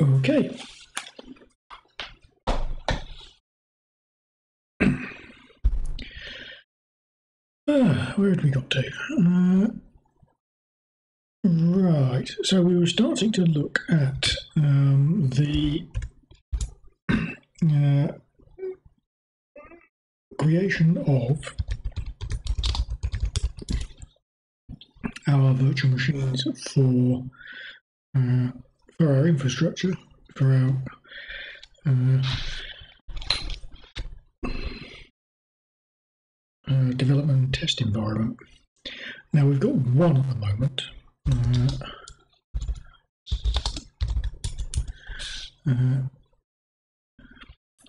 Okay. Where had we got to? Right, so we were starting to look at the creation of our virtual machines for our infrastructure, for our development and test environment. Now we've got one at the moment.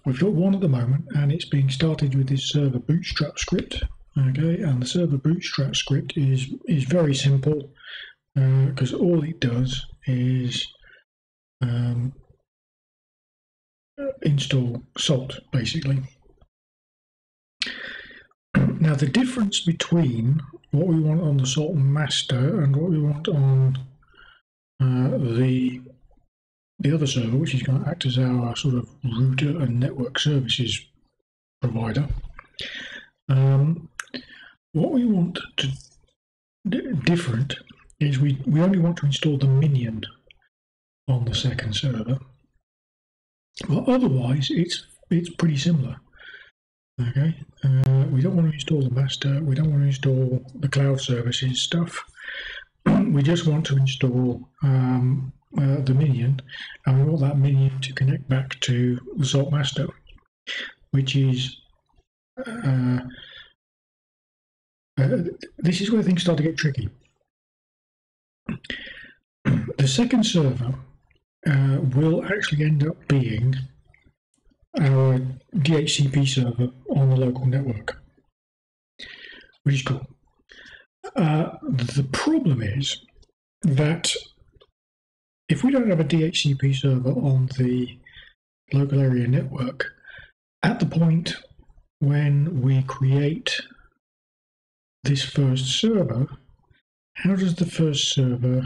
We've got one at the moment, and it's being started with this server bootstrap script. Okay, and the server bootstrap script is very simple, because all it does is install Salt, basically. Now the difference between what we want on the Salt master and what we want on the other server, which is going to act as our sort of router and network services provider, what we want to different is we only want to install the minion on the second server, but otherwise it's pretty similar. Okay, we don't want to install the master, we don't want to install the cloud services stuff, we just want to install the minion, and we want that minion to connect back to the Salt master, which is, this is where things start to get tricky. The second server will actually end up being our DHCP server on the local network, which is cool. The problem is that if we don't have a DHCP server on the local area network, at the point when we create this first server, how does the first server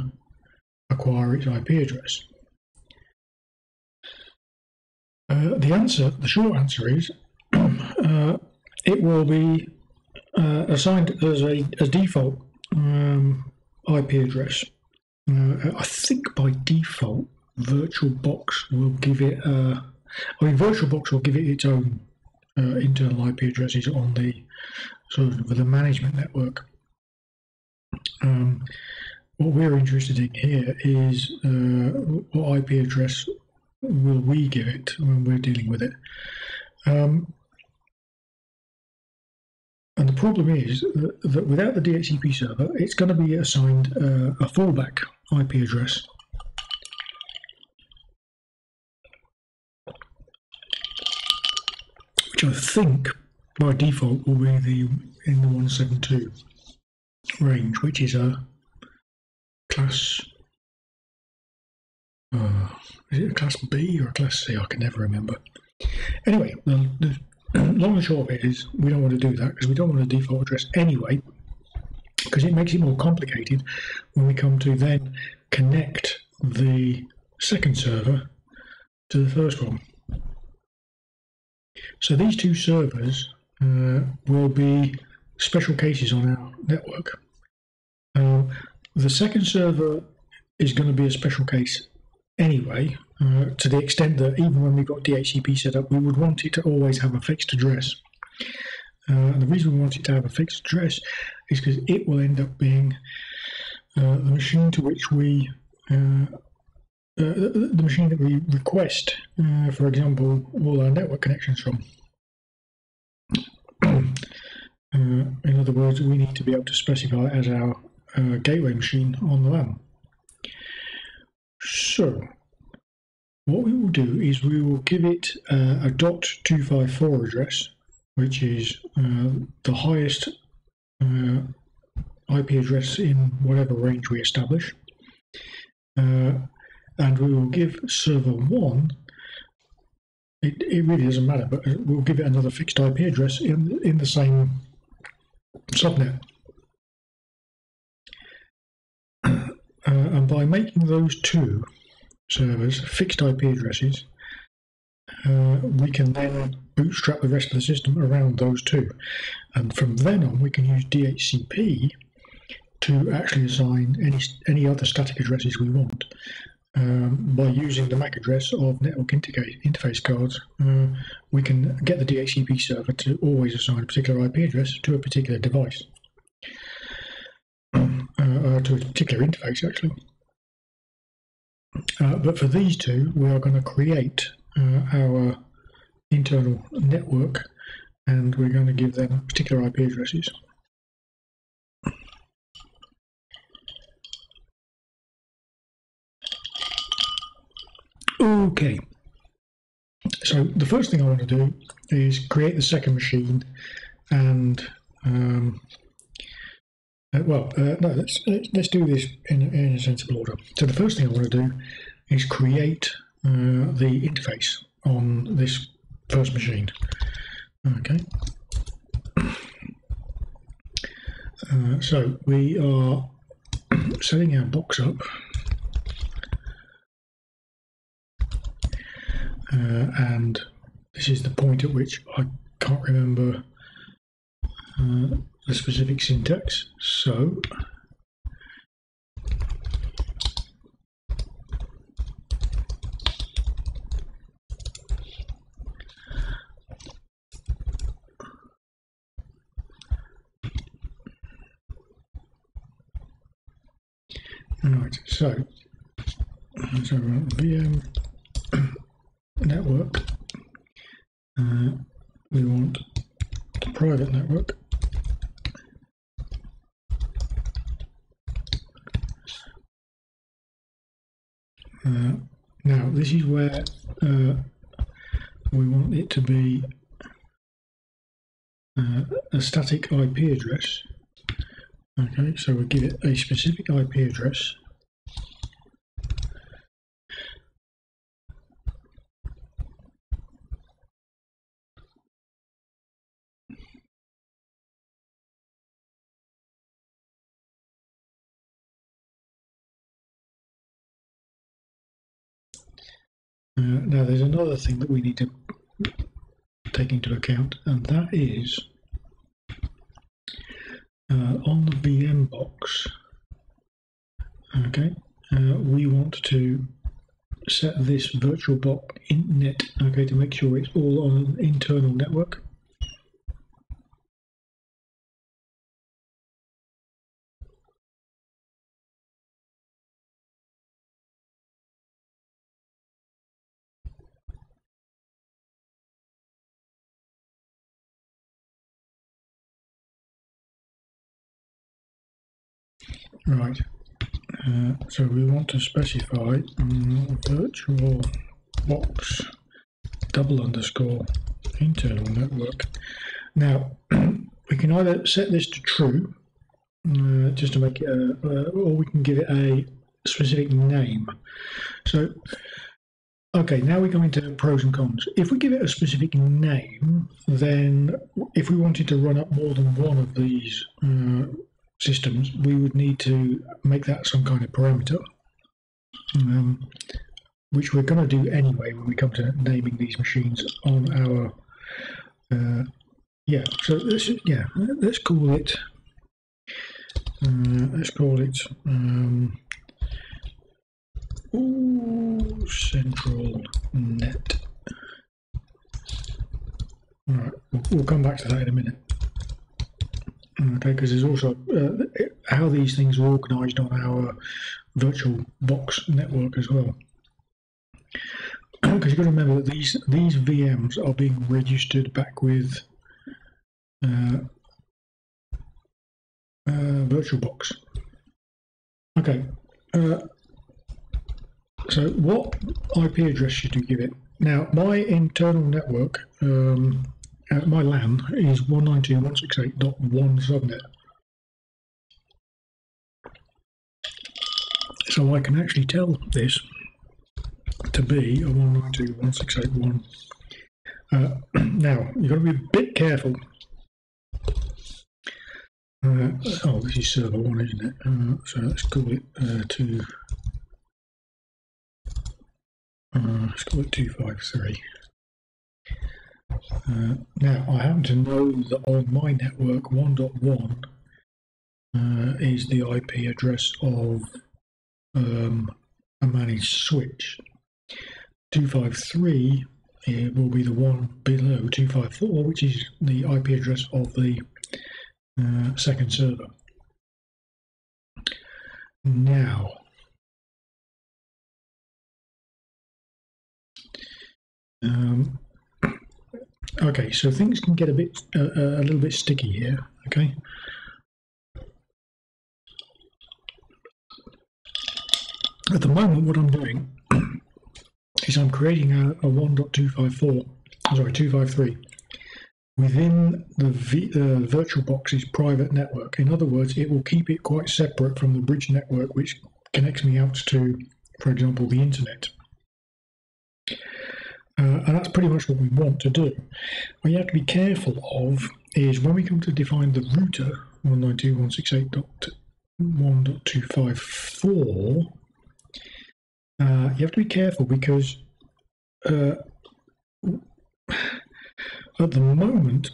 acquire its IP address? The short answer is, it will be assigned as a default IP address. I think by default, VirtualBox will give it. VirtualBox will give it its own internal IP addresses on the sort of the management network. What we're interested in here is what IP address will we give it when we're dealing with it. And the problem is that without the DHCP server, it's going to be assigned a fallback IP address. Which I think by default will be in the 172 range, which is a class. Is it a class B or a class C? I can never remember. Anyway, the long and short of it is we don't want to do that because we don't want a default address anyway, because it makes it more complicated when we come to then connect the second server to the first one. So these two servers will be special cases on our network. The second server is going to be a special case anyway, to the extent that even when we've got DHCP set up, we would want it to always have a fixed address. And the reason we want it to have a fixed address is because it will end up being the machine to which we, the machine that we request, for example, all our network connections from. In other words, we need to be able to specify it as our gateway machine on the LAN. So, what we will do is we will give it a .254 address, which is the highest IP address in whatever range we establish. And we will give server 1, it really doesn't matter, but we'll give it another fixed IP address in the same subnet. And by making those two servers, fixed IP addresses, we can then bootstrap the rest of the system around those two. And from then on, we can use DHCP to actually assign any other static addresses we want by using the MAC address of network interface cards. We can get the DHCP server to always assign a particular IP address to a particular device, to a particular interface actually. But for these two, we are going to create our internal network, and we're going to give them particular IP addresses. Okay, so the first thing I want to do is create the second machine, and let's do this in a sensible order. So the first thing I want to do is create the interface on this first machine. Okay, so we are setting our box up. And this is the point at which I can't remember the specific syntax, so right, so VM network, we want the private network, now this is where we want it to be a static IP address. Okay, so we give it a specific IP address. Now there's another thing that we need to take into account, and that is on the VM box. Okay, we want to set this VirtualBox net, okay, to make sure it's all on an internal network. Right, so we want to specify VirtualBox _internal network. Now we can either set this to true, just to make it, or we can give it a specific name. So, okay, now we go into pros and cons. If we give it a specific name, then if we wanted to run up more than one of these systems, we would need to make that some kind of parameter, which we're going to do anyway when we come to naming these machines on our let's call it central net. All right, we'll come back to that in a minute. Okay, because there's also how these things are organised on our VirtualBox network as well. Because you've got to remember that these VMs are being registered back with VirtualBox. Okay, so what IP address should you give it? Now, my internal network. My LAN is 192.168.1 subnet, so I can actually tell this to be a 192.168.1. Now you've got to be a bit careful. Oh, this is server one, isn't it? So let's call it Let's call it 253. Now, I happen to know that on my network 1.1 is the IP address of a managed switch. 253 will be the one below 254, which is the IP address of the second server. Now, okay, so things can get a little bit sticky here. Okay. At the moment, what I'm doing is I'm creating a 253 within the VirtualBox's private network. In other words, it will keep it quite separate from the bridge network, which connects me out to, for example, the internet. And that's pretty much what we want to do. What you have to be careful of is when we come to define the router 192.168.1.254, you have to be careful because at the moment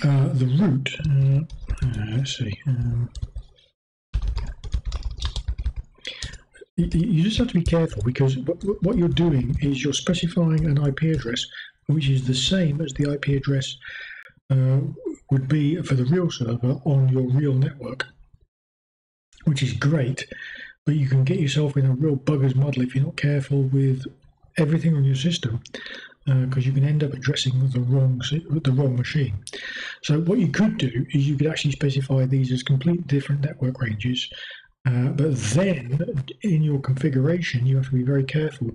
the root, let's see, you just have to be careful because what you're doing is you're specifying an IP address which is the same as the IP address would be for the real server on your real network, which is great, but you can get yourself in a real bugger's muddle if you're not careful with everything on your system, because you can end up addressing the wrong machine. So what you could do is you could actually specify these as complete different network ranges, but then in your configuration you have to be very careful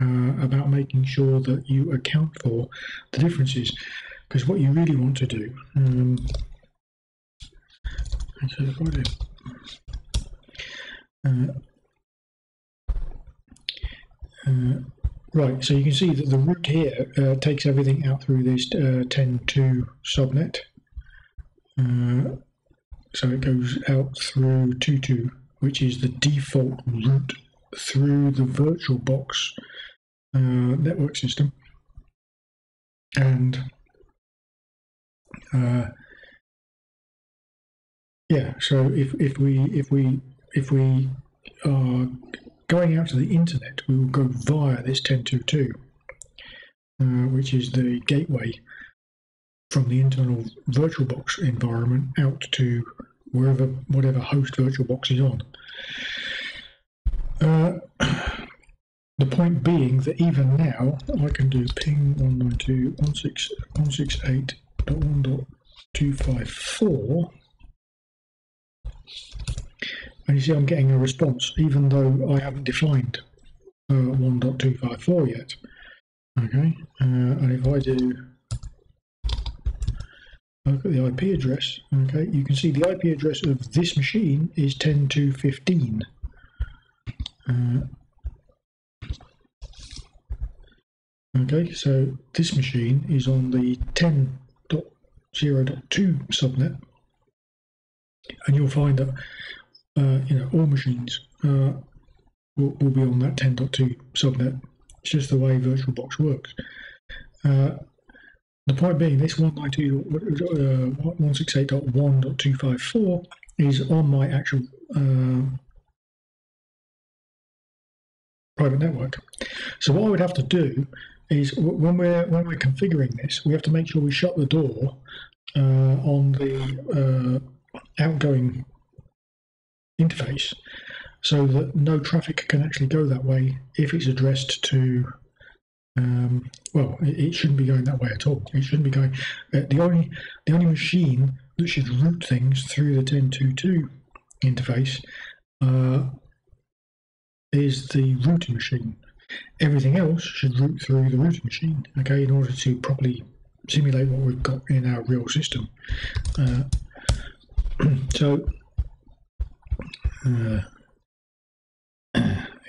about making sure that you account for the differences, because what you really want to do, right, so you can see that the root here takes everything out through this 10.2 subnet. So it goes out through 2.2, which is the default route through the VirtualBox network system. And yeah, so if we are going out to the internet, we will go via this 10.2.2, which is the gateway from the internal VirtualBox environment out to wherever, whatever host VirtualBox is on. The point being that even now I can do ping 192.168.1.254, and you see I'm getting a response even though I haven't defined 1.254 yet. Okay, and if I do look at the IP address, okay, you can see the IP address of this machine is 10.2.15. Okay, so this machine is on the 10.0.2 subnet, and you'll find that you know, all machines will be on that 10.2 subnet. It's just the way VirtualBox works. The point being, this 168.1.254 is on my actual private network. So what I would have to do is when we're configuring this, we have to make sure we shut the door on the outgoing interface, so that no traffic can actually go that way if it's addressed to. Well, it shouldn't be going that way at all. It shouldn't be going. The only machine that should route things through the 10.2.2 interface is the router machine. Everything else should route through the router machine, okay, in order to properly simulate what we've got in our real system. So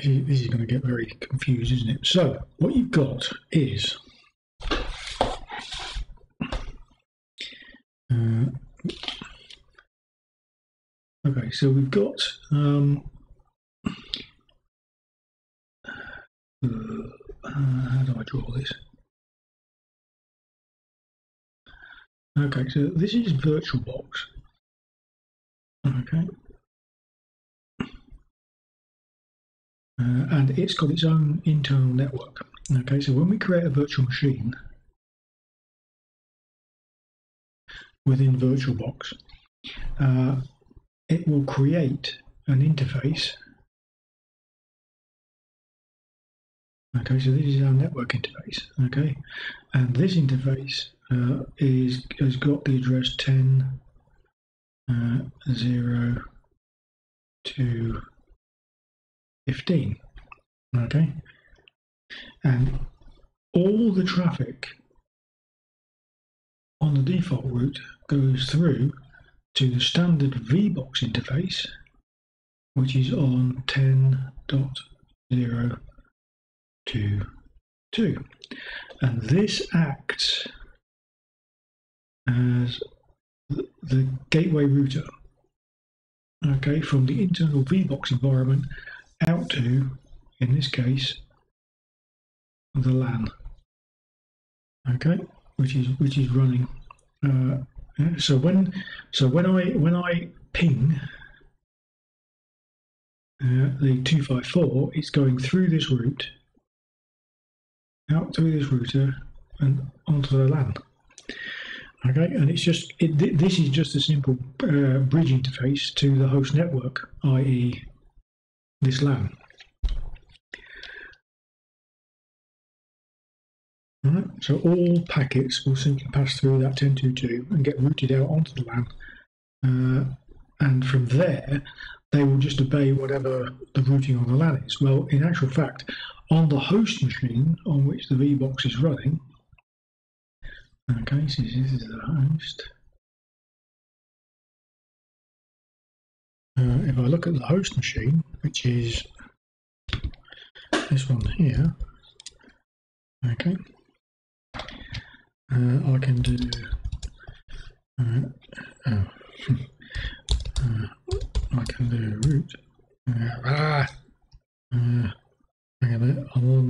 this is going to get very confused, isn't it? So what you've got is okay, so we've got How do I draw this? Okay, so this is VirtualBox. Okay. And it's got its own internal network. Okay, so when we create a virtual machine within VirtualBox, it will create an interface. Okay, so this is our network interface. Okay, and this interface has got the address 10.0.2.15. Okay, and all the traffic on the default route goes through to the standard VBox interface, which is on 10.0.2.2, and this acts as the gateway router, okay, from the internal VBox environment out to, in this case, the LAN, okay, which is running. So when I ping the 254, it's going through this route, out through this router, and onto the LAN. Okay, and it's just this is just a simple bridge interface to the host network, i.e. this LAN. All right, so all packets will simply pass through that 10.2.2 and get routed out onto the LAN, and from there they will just obey whatever the routing on the LAN is. Well, in actual fact, on the host machine on which the VBox is running, okay, so this is the host. If I look at the host machine, which is this one here, okay, I can do I can do root. Hang on a minute, I'm on.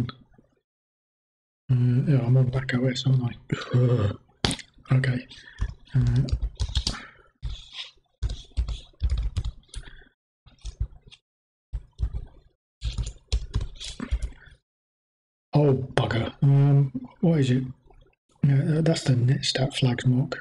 Yeah, I'm on Mac OS, aren't I? Okay. Oh bugger! What is it? That's the netstat flags mock.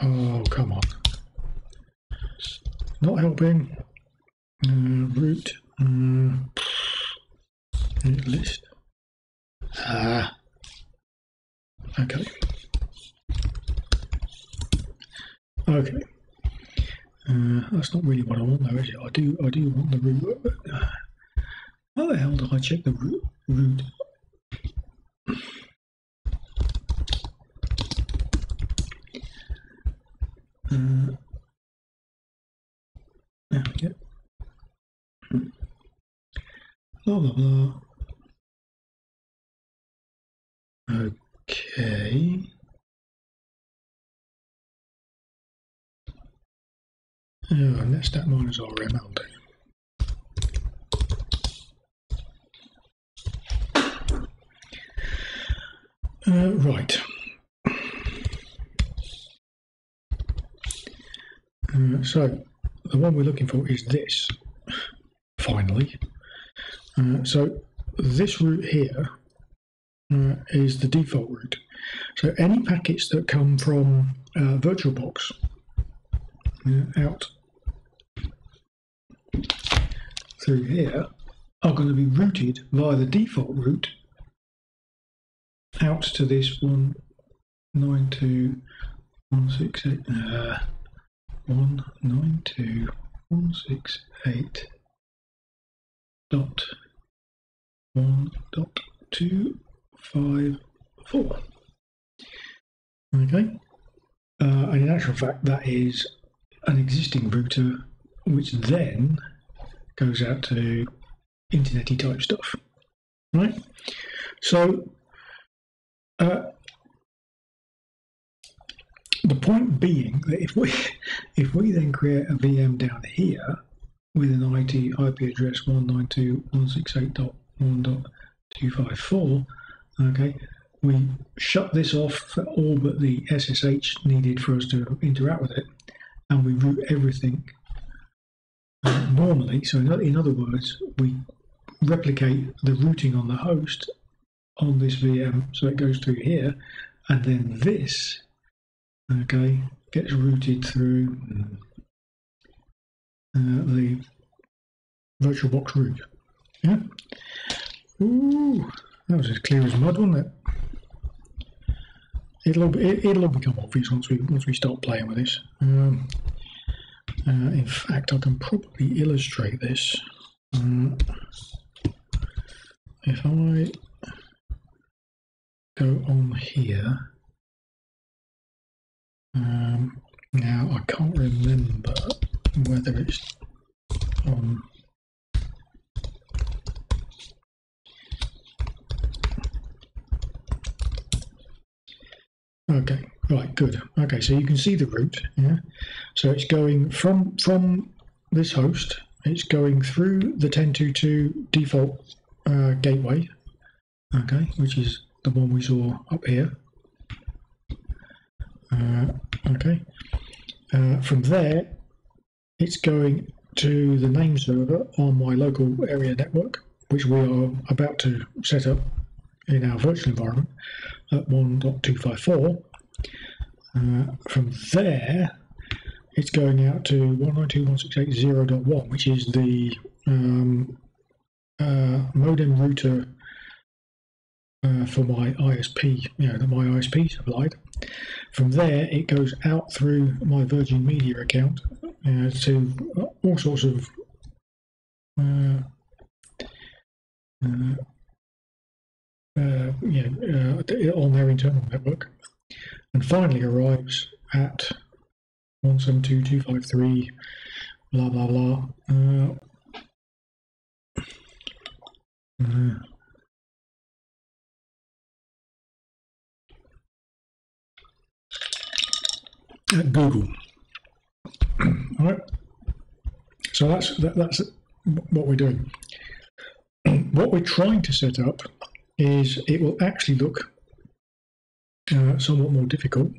Oh, come on! Not helping. Root. List. Ah. Okay. Okay. That's not really what I want, though, is it? I do want the root. How the hell did I check the root? Yep. Blah blah blah. Okay. Oh, and that's that minus RMLD. Right. So the one we're looking for is this. Finally. So this route here is the default route. So any packets that come from VirtualBox out through here are going to be routed via the default route out to this 192.168.1.254. Okay, and in actual fact that is an existing router which then goes out to internet-y type stuff, right? So the point being that if we then create a VM down here with an IP address 192.168.1.254, okay, we shut this off for all but the SSH needed for us to interact with it, and we route everything normally. So in other words, we replicate the routing on the host on this VM, so it goes through here, and then this, okay, gets routed through the VirtualBox route. Yeah. Ooh, that was as clear as mud, wasn't it? It'll all become obvious once we start playing with this. In fact, I can probably illustrate this if I go on here. Now I can't remember whether it's on. Okay, right, good. Okay, so you can see the route, yeah? So it's going from this host, it's going through the 10.2.2 default gateway, okay, which is the one we saw up here. Okay, from there, it's going to the name server on my local area network, which we are about to set up in our virtual environment at 1.254. From there, it's going out to 192.168.0.1, which is the modem router for my ISP, you know, that my ISP supplied. From there, it goes out through my Virgin Media account to all sorts of on their internal network, and finally arrives at 172.253 blah blah blah. At Google. All right. So that's what we're doing. What we're trying to set up is it will actually look somewhat more difficult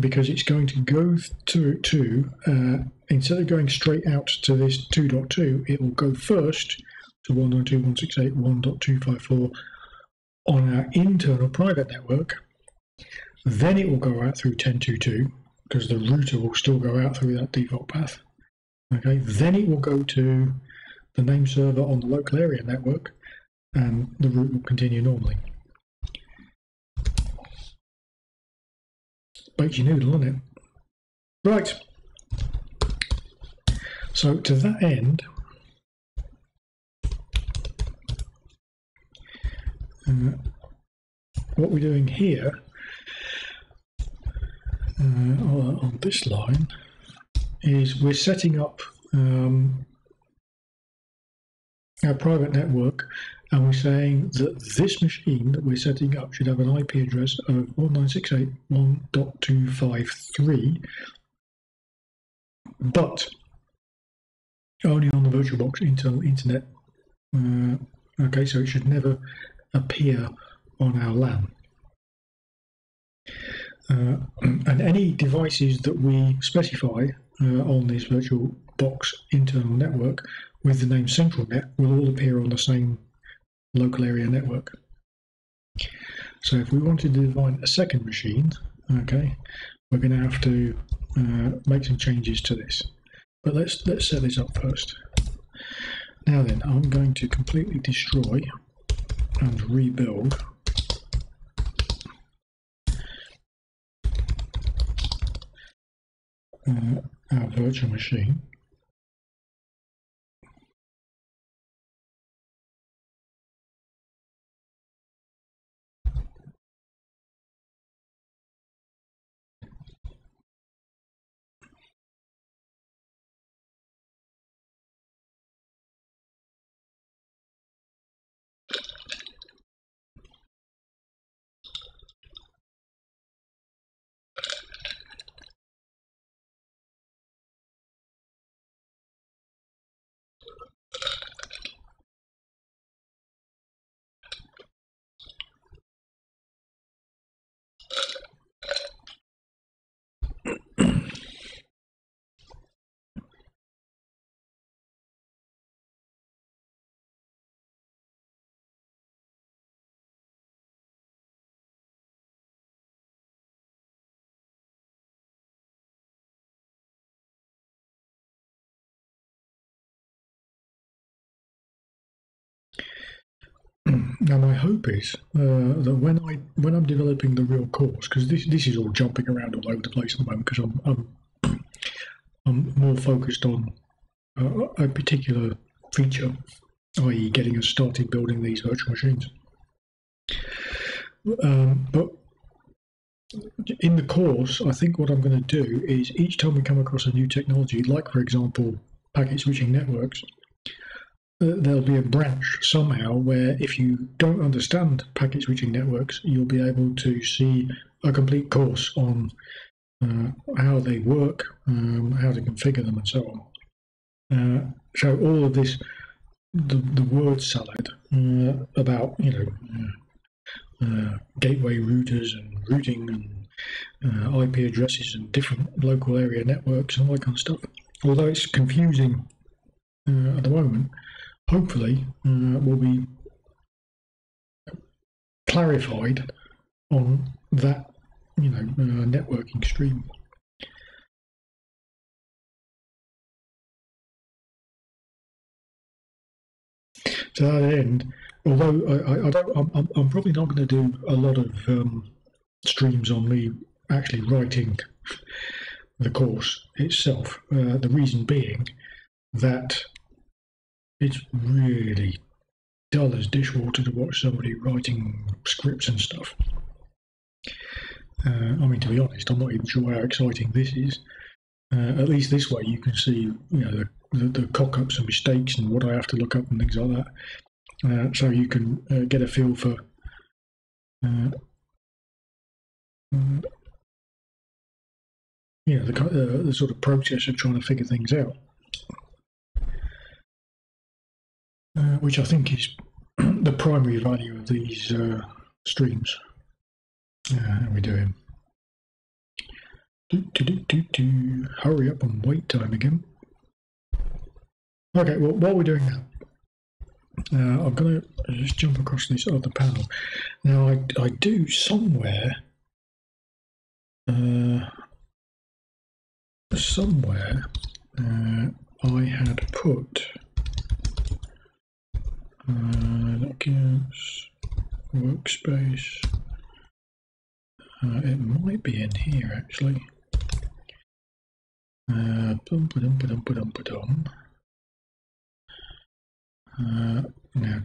because it's going to go to instead of going straight out to this 2.2, it will go first to 192.168.1.254 on our internal private network. Then it will go out through 10.2.2 because the router will still go out through that default path. Okay, then it will go to the name server on the local area network, and the route will continue normally. Bake your noodle, isn't it? Right. So to that end, what we're doing here on this line is we're setting up our private network, and we're saying that this machine that we're setting up should have an IP address of 19681.253, but only on the VirtualBox internal internet. Okay, so it should never appear on our LAN. And any devices that we specify on this VirtualBox internal network with the name CentralNet will all appear on the same local area network. So if we wanted to define a second machine, okay, we're going to have to make some changes to this. But let's set this up first. Now then, I'm going to completely destroy and rebuild our virtual machine. And my hope is that when I'm developing the real course, because this is all jumping around all over the place at the moment, because I'm more focused on a particular feature, i.e. getting us started building these virtual machines. But in the course, I think what I'm going to do is each time we come across a new technology, like for example packet switching networks, there'll be a branch somehow where if you don't understand packet switching networks, you'll be able to see a complete course on how they work, how to configure them and so on. So all of this, the word salad about, you know, gateway routers and routing and IP addresses and different local area networks and all that kind of stuff. Although it's confusing at the moment, hopefully will be clarified on that, you know, networking stream. To that end, although I'm probably not going to do a lot of streams on me actually writing the course itself. The reason being that it's really dull as dishwater to watch somebody writing scripts and stuff. I mean, to be honest, I'm not even sure how exciting this is. At least this way you can see, you know, the cock-ups and mistakes and what I have to look up and things like that. So you can get a feel for you know, the sort of process of trying to figure things out, which I think is the primary value of these streams. And we do it. Hurry up and wait time again. Okay, well, while we're doing that, I'm going to just jump across this other panel. Now, I do somewhere I had put documents, workspace. It might be in here actually. Now,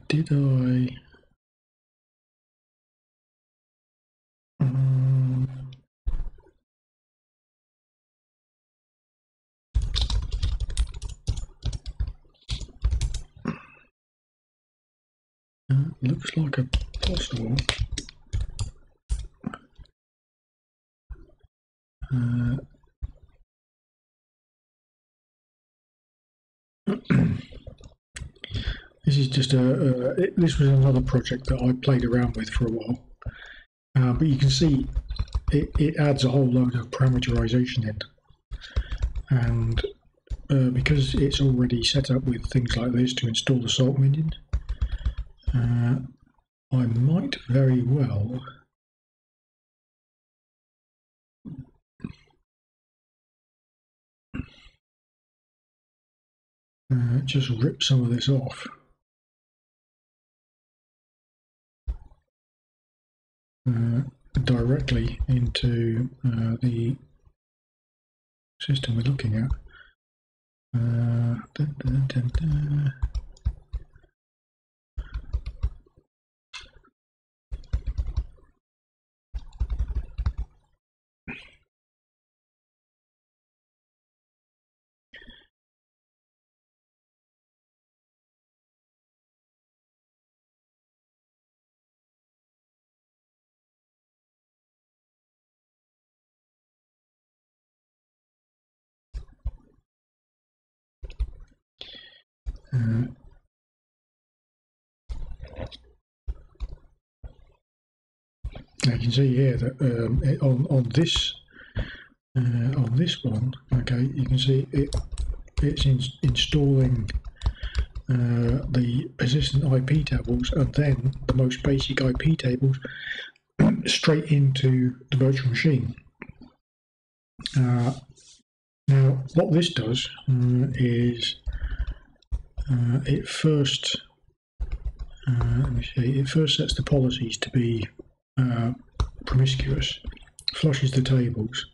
did I? Looks like a possible. This is just this was another project that I played around with for a while, but you can see it adds a whole load of parameterization in, and because it's already set up with things like this to install the Salt minion, I might very well. Just rip some of this off. Directly into the system we're looking at. You can see here that on this one, okay, you can see it's installing the persistent IP tables and then the most basic IP tables straight into the virtual machine. Now, what this does is it first Let me see. It first sets the policies to be promiscuous, flushes the tables,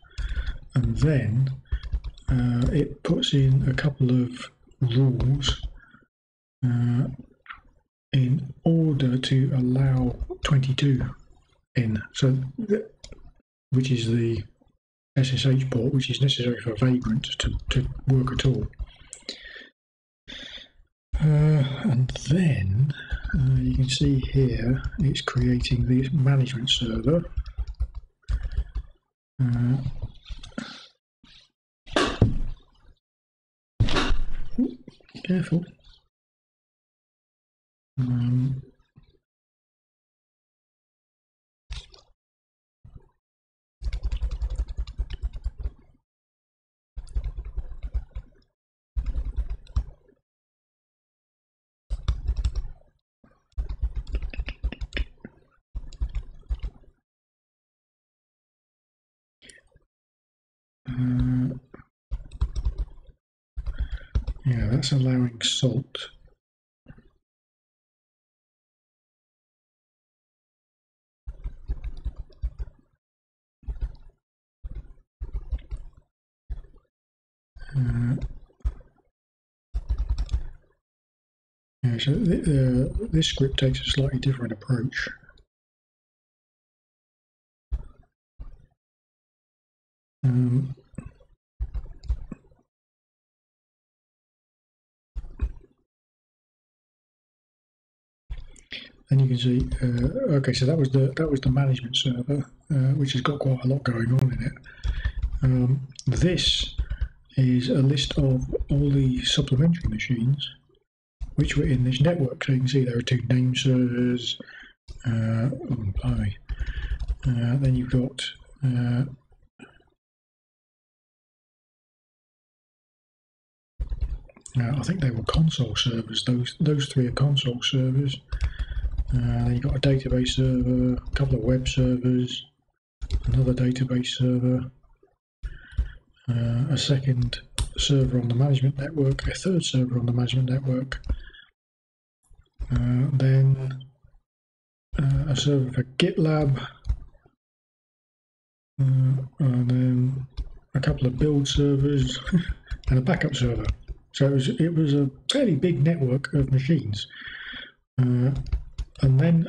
and then it puts in a couple of rules in order to allow 22 in, so which is the SSH port, which is necessary for Vagrant to work at all. And then you can see here it's creating the management server. Careful. Yeah, that's allowing Salt. Yeah, so this script takes a slightly different approach. And you can see, okay, so that was the management server, which has got quite a lot going on in it. This is a list of all the supplementary machines which were in this network. So you can see there are two name servers. Then you've got I think they were console servers. Those three are console servers. You've got a database server, a couple of web servers, another database server, a second server on the management network, a third server on the management network, then a server for GitLab, and then a couple of build servers and a backup server. So it was a fairly big network of machines. And then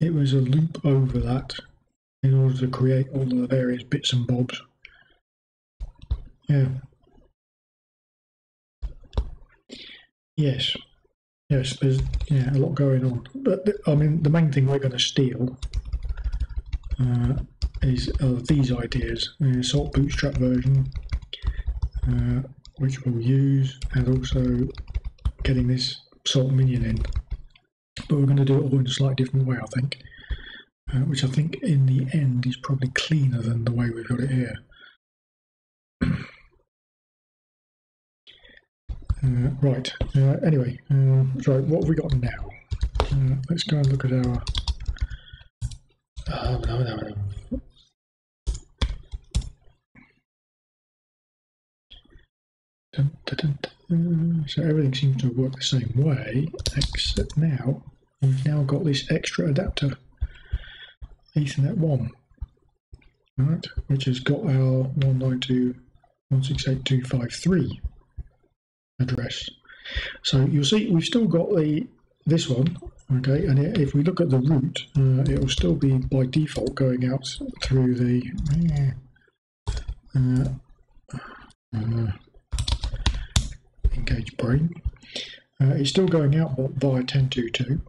it was a loop over that in order to create all the various bits and bobs. Yeah. Yes. Yes, there's a lot going on. But I mean, the main thing we're going to steal is these ideas. Salt bootstrap version, which we'll use, and also getting this Salt minion in. But we're going to do it all in a slightly different way, I think, which I think in the end is probably cleaner than the way we've got it here. Right, anyway, sorry, what have we got now? Let's go and look at our... No. So everything seems to work the same way, except now we've now got this extra adapter, Ethernet 1, right, which has got our 192.168.253 address. So you'll see we've still got this one, okay, and if we look at the route, it will still be by default going out through the. Engage brain. It's still going out via 10.2.2,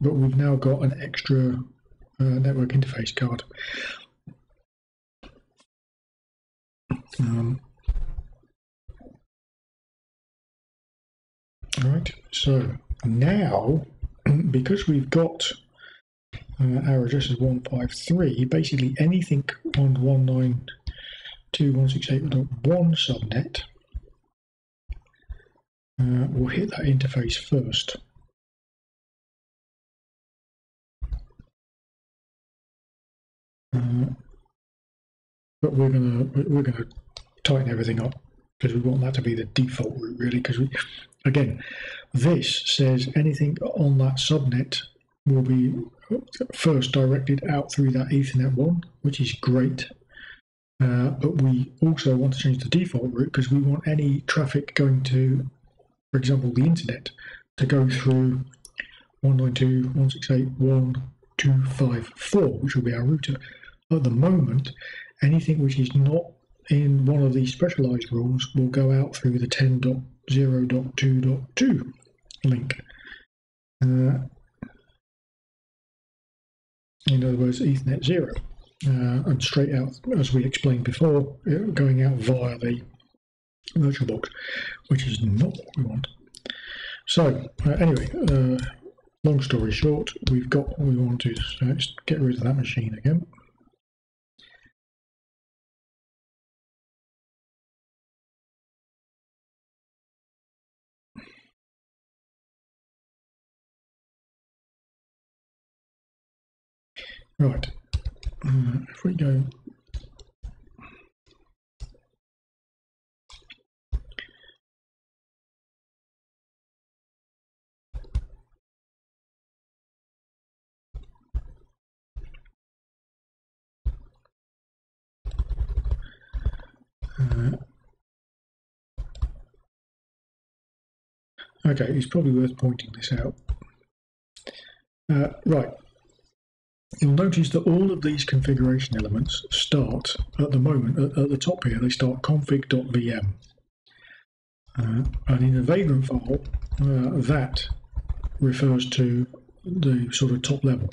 but we've now got an extra network interface card. Right, so now because we've got our address is 153, basically anything on 192.168.1 subnet. We'll hit that interface first. But we're gonna tighten everything up because we want that to be the default route, really, because again, this says anything on that subnet will be first directed out through that Ethernet one, which is great. But we also want to change the default route because we want any traffic going to, for example, the internet to go through 192.168.1.254, which will be our router. At the moment, anything which is not in one of these specialized rules will go out through the 10.0.2.2 link. In other words, Ethernet 0. And straight out, as we explained before, going out via the VirtualBox, which is not what we want. So anyway, long story short, we've got what we want to do, so let's get rid of that machine again. Right. If we go okay, it's probably worth pointing this out. Right. You'll notice that all of these configuration elements start at the moment, at the top here, they start config.vm. And in the Vagrant file, that refers to the sort of top level.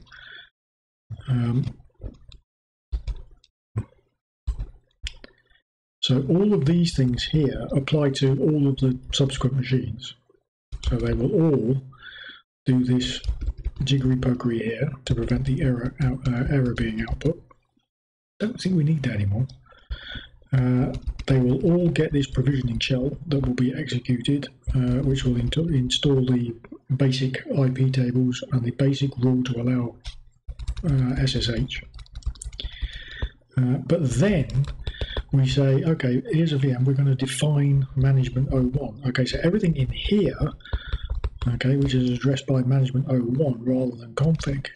So all of these things here apply to all of the subsequent machines. So they will all do this jiggery pokery here to prevent the error being output. Don't think we need that anymore. They will all get this provisioning shell that will be executed, which will install the basic IP tables and the basic rule to allow SSH. But then we say, okay, here's a VM. We're going to define management 01. Okay, so everything in here, okay, which is addressed by management 01 rather than config,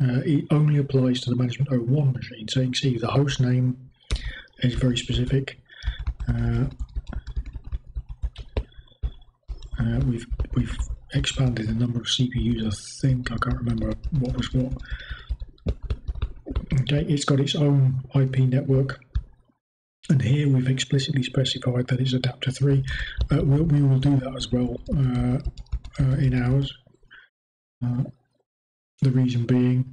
it only applies to the management 01 machine. So you can see the host name is very specific. We've expanded the number of CPUs, I think. I can't remember what was what. Okay, it's got its own IP network. And here we've explicitly specified that it's adapter 3. We will do that as well. In ours, the reason being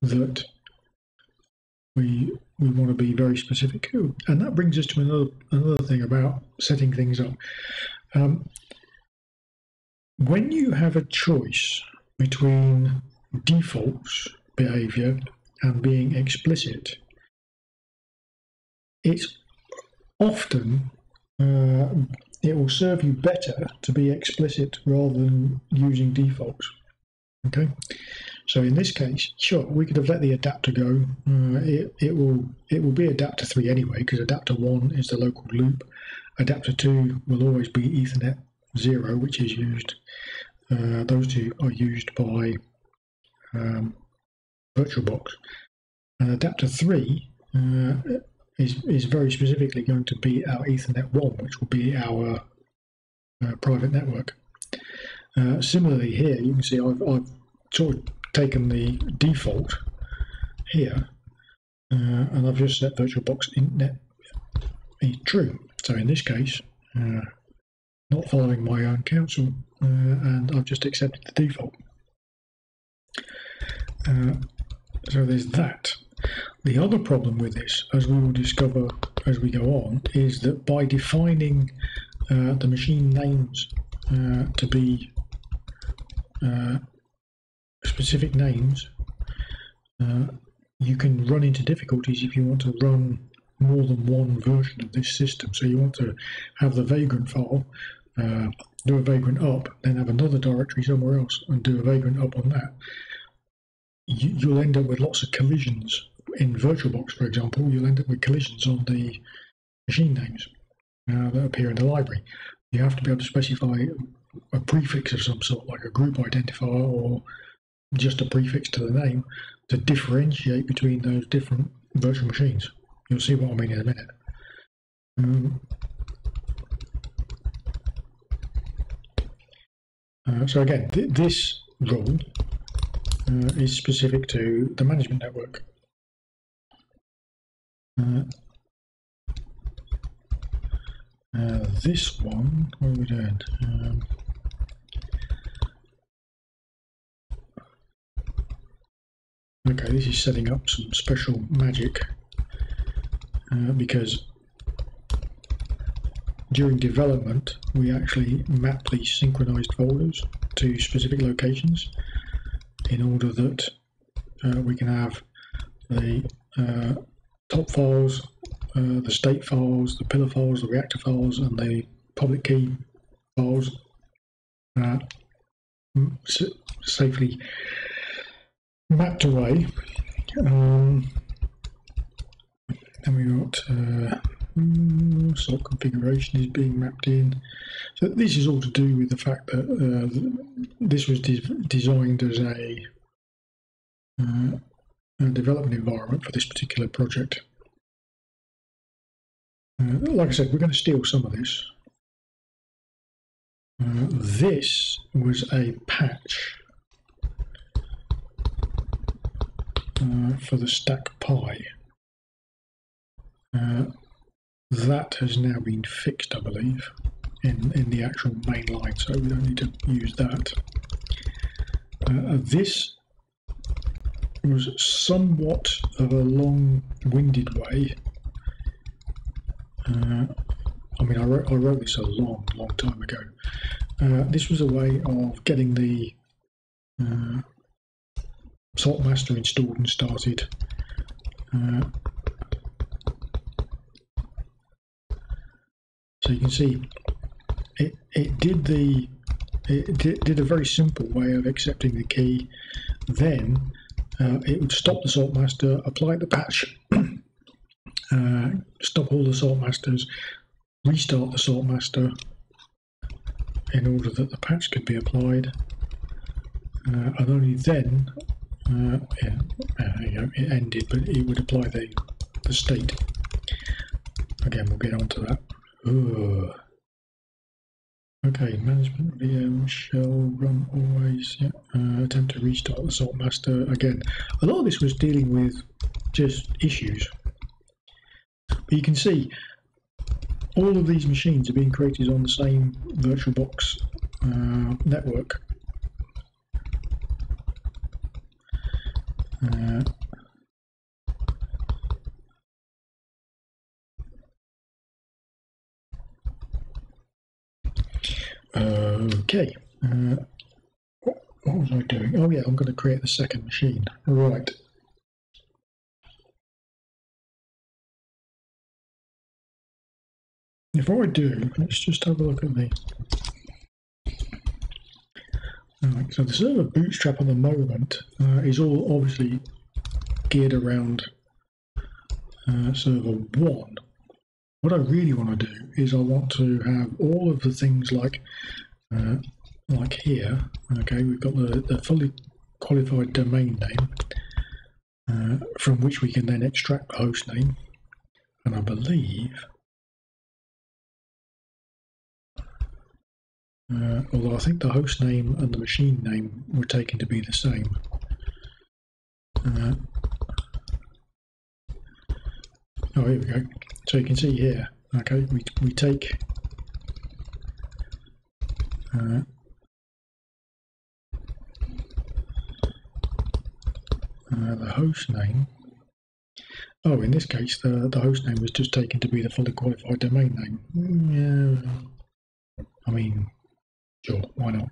that we want to be very specific. Ooh, and that brings us to another thing about setting things up. When you have a choice between defaults behavior and being explicit, it's often it will serve you better to be explicit rather than using defaults. Okay, so in this case, sure, we could have let the adapter go. It will be adapter 3 anyway, because adapter 1 is the local loop. Adapter 2 will always be Ethernet 0, which is used. Those two are used by VirtualBox. And adapter 3 is very specifically going to be our Ethernet 1, which will be our private network. Similarly here, you can see I've sort of taken the default here, and I've just set VirtualBox Intnet is true. So in this case, not following my own counsel, and I've just accepted the default. So there's that. The other problem with this, as we will discover as we go on, is that by defining the machine names to be specific names, you can run into difficulties if you want to run more than one version of this system. So you want to have the Vagrant file, do a Vagrant up, then have another directory somewhere else and do a Vagrant up on that. You'll end up with lots of collisions. In VirtualBox, for example, you'll end up with collisions on the machine names. that appear in the library. You have to be able to specify a prefix of some sort, like a group identifier or just a prefix to the name, to differentiate between those different virtual machines. You'll see what I mean in a minute. So again, this rule is specific to the management network. This one, what are we doing? Okay, this is setting up some special magic because during development we actually map these synchronized folders to specific locations in order that we can have the top files, the state files, the pillar files, the reactor files and the public key files safely mapped away. And we got salt configuration is being mapped in. So this is all to do with the fact that this was designed as a development environment for this particular project. Like I said, we're going to steal some of this. This was a patch for the stack pie. That has now been fixed, I believe, in the actual main line, so we don't need to use that. This was somewhat of a long-winded way. I mean, I wrote this a long time ago. This was a way of getting the Salt master installed and started. So you can see it did a very simple way of accepting the key. Then it would stop the Salt master, apply the patch, stop all the Salt masters, restart the Salt master in order that the patch could be applied, and only then it ended, but it would apply the state. Again, we'll get on to that. Ooh. Okay, management VM shell run always. Yeah. Attempt to restart the Salt master. Again, a lot of this was dealing with just issues. But you can see all of these machines are being created on the same VirtualBox network. Okay, what was I doing? Oh yeah, I'm going to create the second machine. Right. Before I do, let's just have a look at the... Alright, so the server bootstrap at the moment is all obviously geared around server 1. What I really want to do is I want to have all of the things like here. Okay, we've got the fully qualified domain name from which we can then extract the host name, and I believe, although I think the host name and the machine name were taken to be the same. Oh, here we go. So you can see here, okay, we take the host name. Oh, in this case, the host name was just taken to be the fully qualified domain name. Yeah, I mean, sure, why not?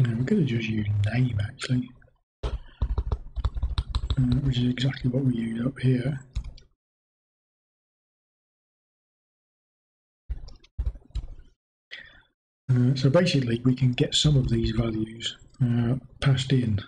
No, we could have just used name actually, which is exactly what we use up here. So basically we can get some of these values passed in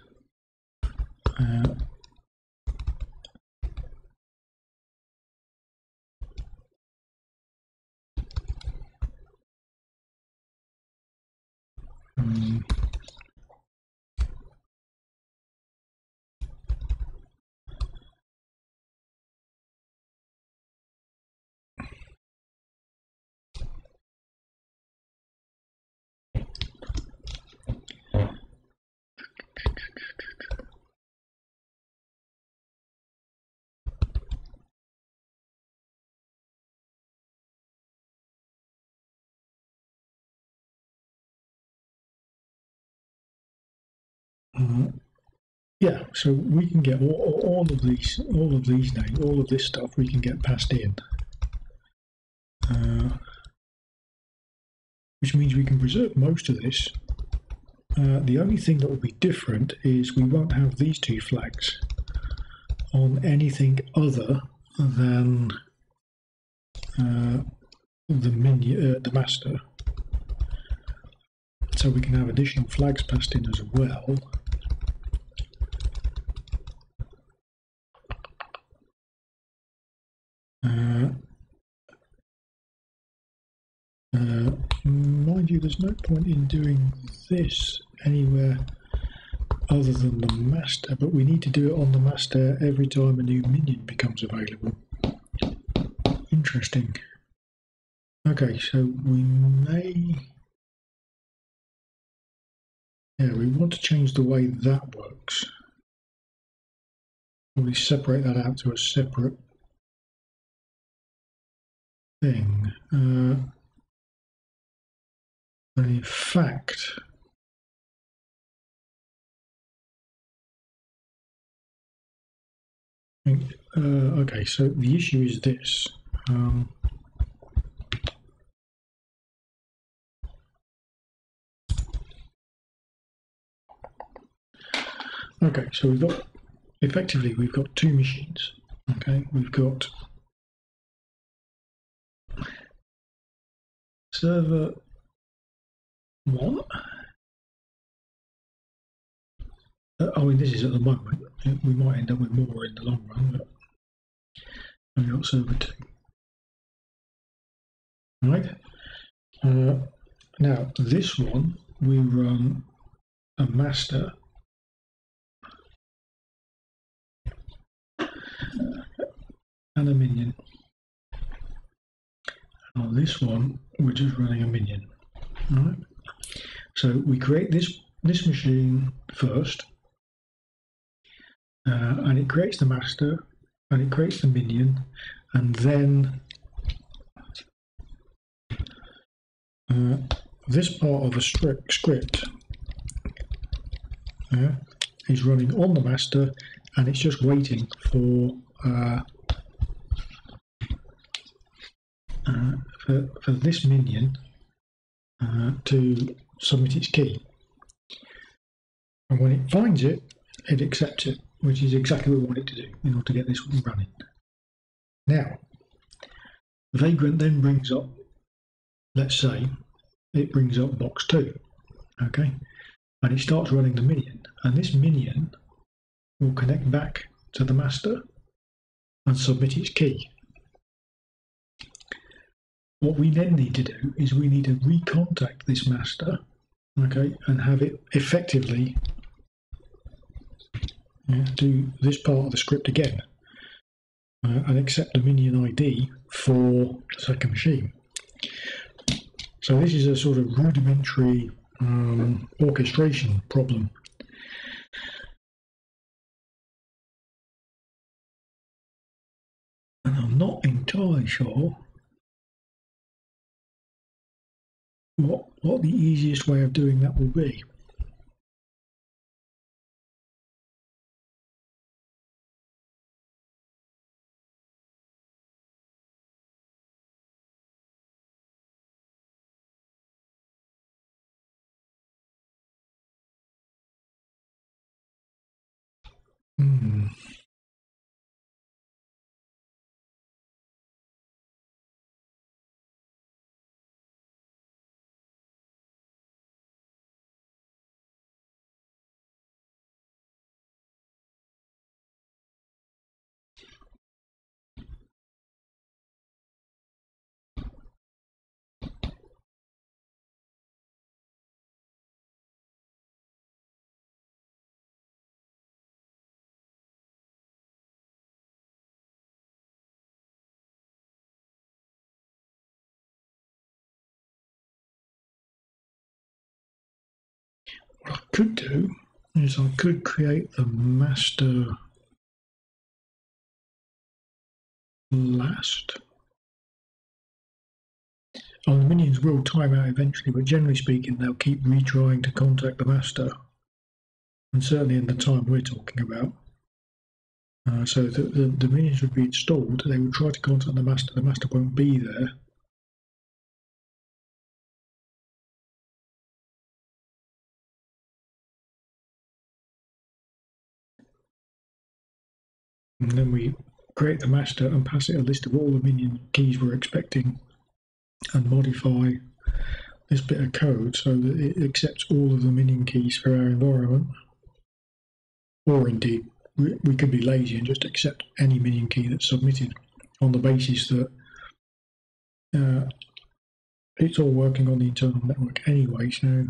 yeah, so we can get all of these names, all of this stuff we can get passed in, which means we can preserve most of this. The only thing that will be different is we won't have these two flags on anything other than the master, so we can have additional flags passed in as well. Mind you, there's no point in doing this anywhere other than the master, but we need to do it on the master every time a new minion becomes available. Interesting. Okay, so we may... yeah, we want to change the way that works. Probably separate that out to a separate thing. But in fact, I think, okay, so the issue is this. Okay, so we've got, effectively, we've got two machines. Okay, we've got server one. I mean, this is at the moment. We might end up with more in the long run, but we've got server two. Right. Now, this one, we run a master. And a minion. And on this one, we're just running a minion. All right. So we create this machine first, and it creates the master, and it creates the minion, and then this part of a script is running on the master, and it's just waiting for this minion to submit its key, and when it finds it, it accepts it, which is exactly what we want it to do in order to get this one running. Now, Vagrant then brings up, let's say, it brings up box 2, okay, and it starts running the minion, and this minion will connect back to the master and submit its key. What we then need to do is we need to recontact this master, okay, and have it effectively do this part of the script again, and accept the minion ID for the second machine. So this is a sort of rudimentary orchestration problem. And I'm not entirely sure what the easiest way of doing that will be. What I could do is I could create the master last. And the minions will time out eventually, but generally speaking, they'll keep retrying to contact the master. And certainly in the time we're talking about. So the minions would be installed, they would try to contact the master won't be there. And then we create the master and pass it a list of all the minion keys we're expecting and modify this bit of code so that it accepts all of the minion keys for our environment. Or indeed, we could be lazy and just accept any minion key that's submitted on the basis that it's all working on the internal network anyway, so,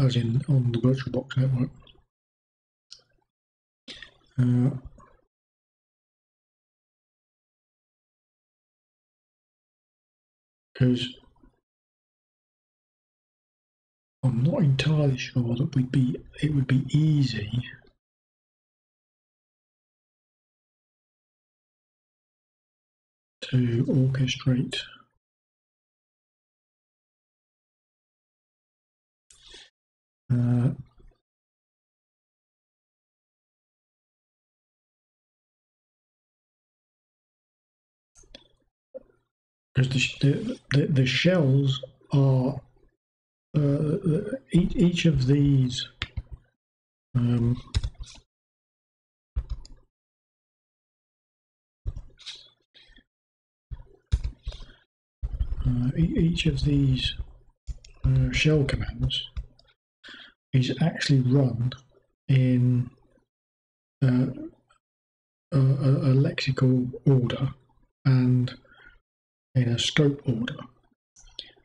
as in on the VirtualBox network. Because I'm not entirely sure that it would be easy to orchestrate because the shells are each of these shell commands is actually run in a lexical order and in a scope order,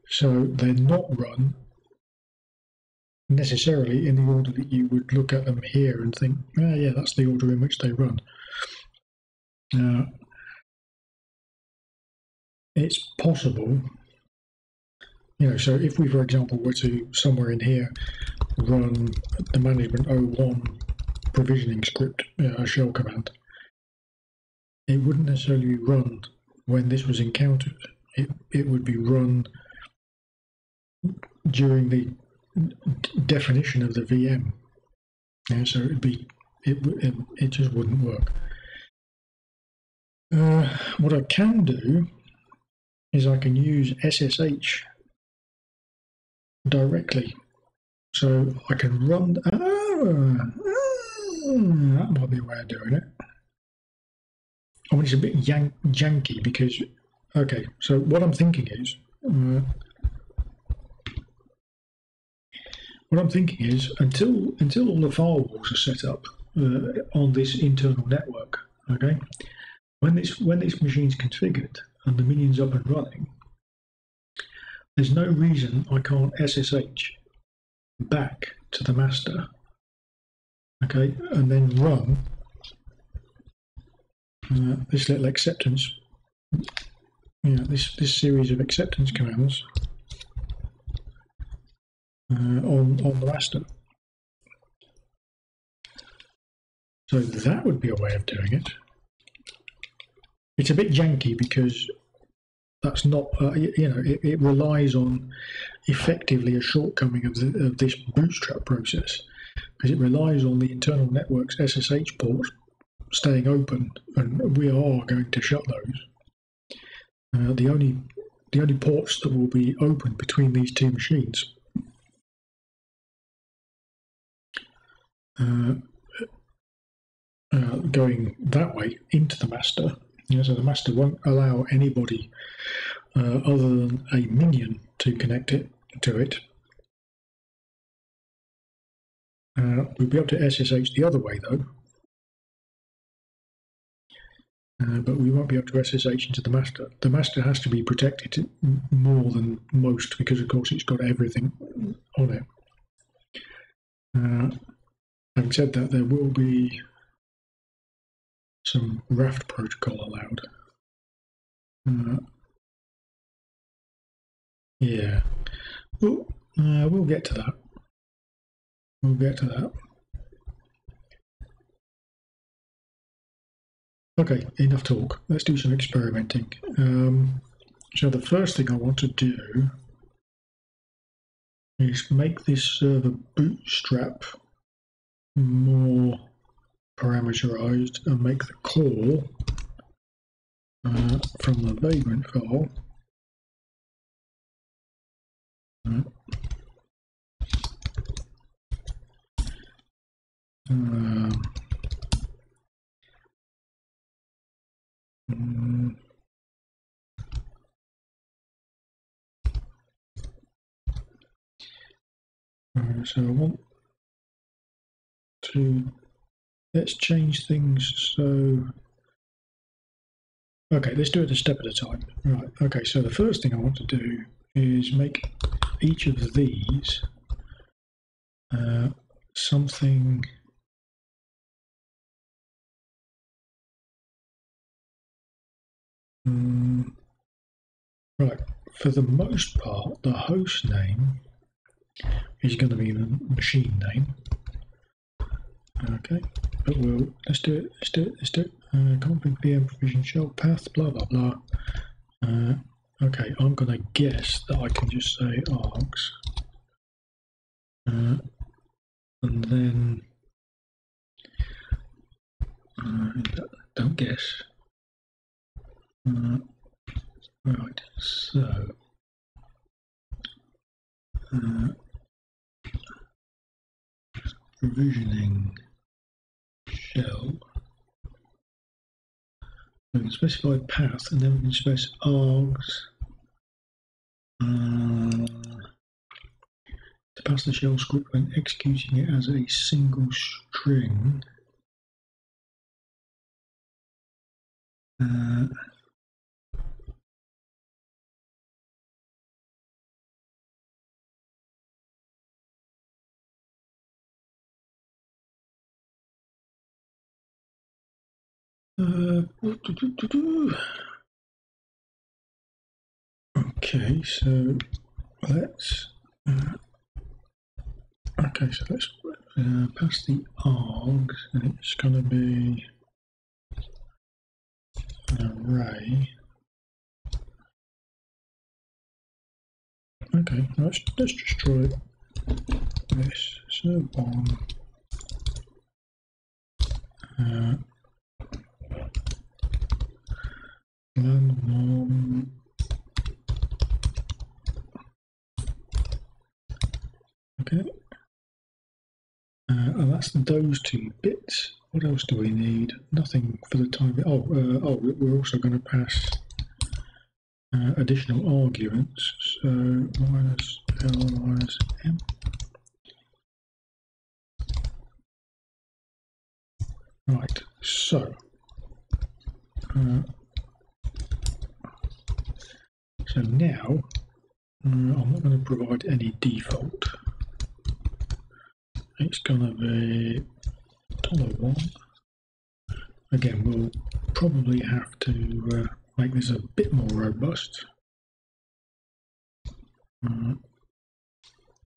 so they're not run necessarily in the order that you would look at them here and think, oh yeah, that's the order in which they run. It's possible, you know, so if we, for example, were to somewhere in here run the management 01 provisioning script, a shell command, it wouldn't necessarily be run when this was encountered. It would be run during the definition of the VM, and so it just wouldn't work. What I can do is I can use SSH directly, so I can run. That might be a way of doing it. I mean, it's a bit janky because, okay, so what I'm thinking is, until all the firewalls are set up on this internal network, okay, when this machine's configured and the minion's up and running, there's no reason I can't SSH back to the master, okay, and then run this little acceptance, this series of acceptance commands on the master. So that would be a way of doing it. It's a bit janky because that's not, you know, it relies on effectively a shortcoming of this bootstrap process, because it relies on the internal network's SSH port staying open, and we are going to shut those. The only ports that will be open between these two machines going that way into the master. Yeah, so the master won't allow anybody other than a minion to connect it to it. We'll be able to SSH the other way though, but we won't be able to SSH into the master. The master has to be protected more than most because, of course, it's got everything on it. Having said that, there will be some raft protocol allowed. Yeah, we'll get to that. We'll get to that. Okay, enough talk. Let's do some experimenting. So the first thing I want to do is make this server bootstrap more parameterized and make the call from the vagrant file so I want to, let's change things. So okay, let's do it a step at a time. Right, okay, so the first thing I want to do is make each of these something right, for the most part the host name is going to be the machine name. Okay, but we'll, let's do it. Config VM provision shell path, blah blah blah. Okay, I'm gonna guess that I can just say args, and then don't guess. Right, so provisioning shell. We can specify path, and then we can specify args to pass the shell script when executing it as a single string. Okay, so let's pass the args, and it's going to be an array. Okay, let's destroy this serve on. Landmom okay, and that's those two bits. What else do we need? Nothing for the time being. Oh, we're also going to pass additional arguments, so minus L minus M. Right, so so now, I'm not going to provide any default. It's going to be $1. Again, we'll probably have to make this a bit more robust.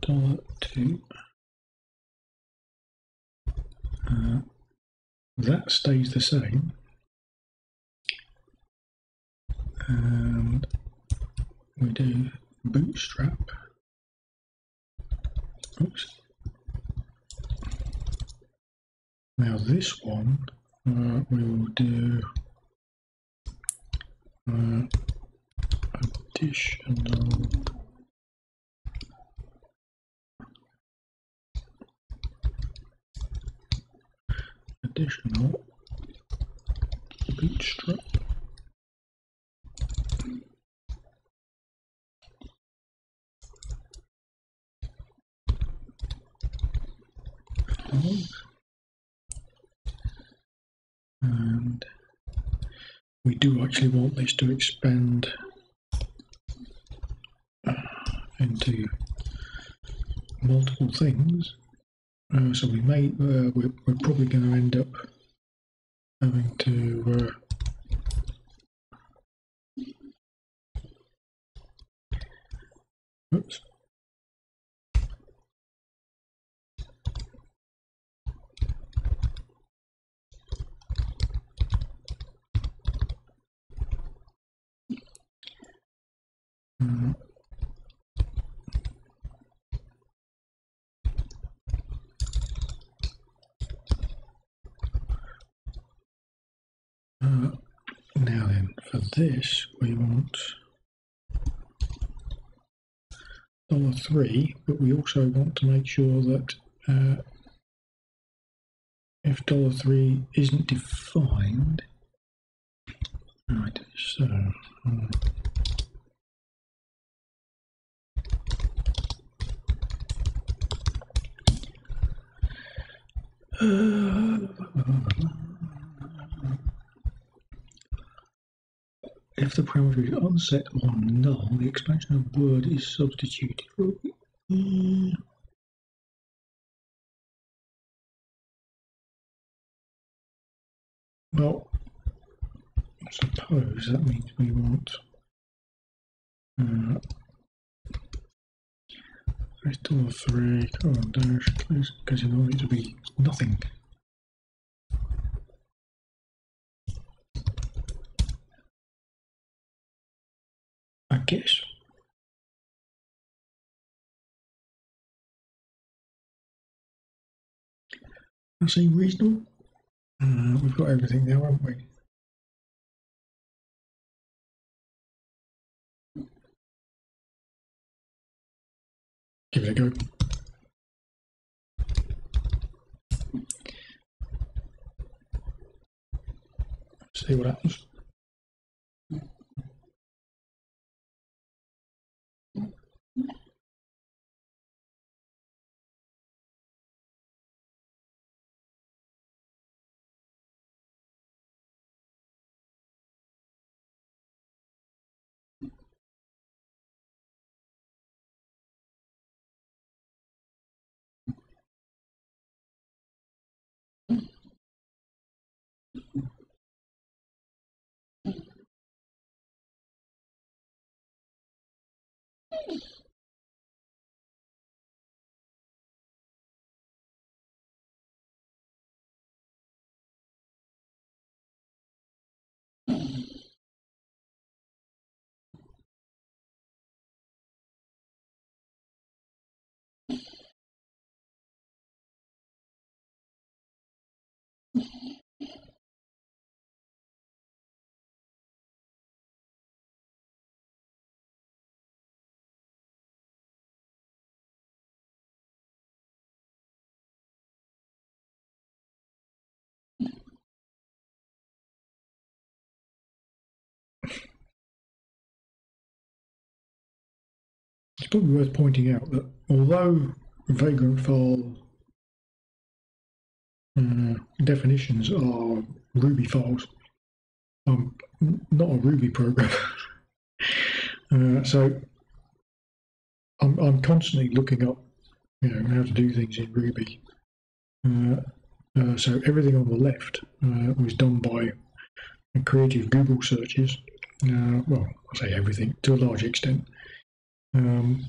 $2. That stays the same. And we do bootstrap. Oops. Now this one we will do additional Bootstrap. And we do actually want this to expand into multiple things, so we may we're probably going to end up having to oops. Now then, for this we want $3, but we also want to make sure that if $3 isn't defined, right? So. If the parameter is unset or null, the expansion of word is substituted. Well, I suppose that means we want $3, dash, because you want it to be nothing. I guess. That seems reasonable. We've got everything now, haven't we? Give it a go. See what happens. It's probably worth pointing out that although vagrant file definitions are Ruby files, I'm not a Ruby programmer, so I'm constantly looking up, you know, how to do things in Ruby. So everything on the left was done by creative Google searches. Well, I say everything to a large extent. When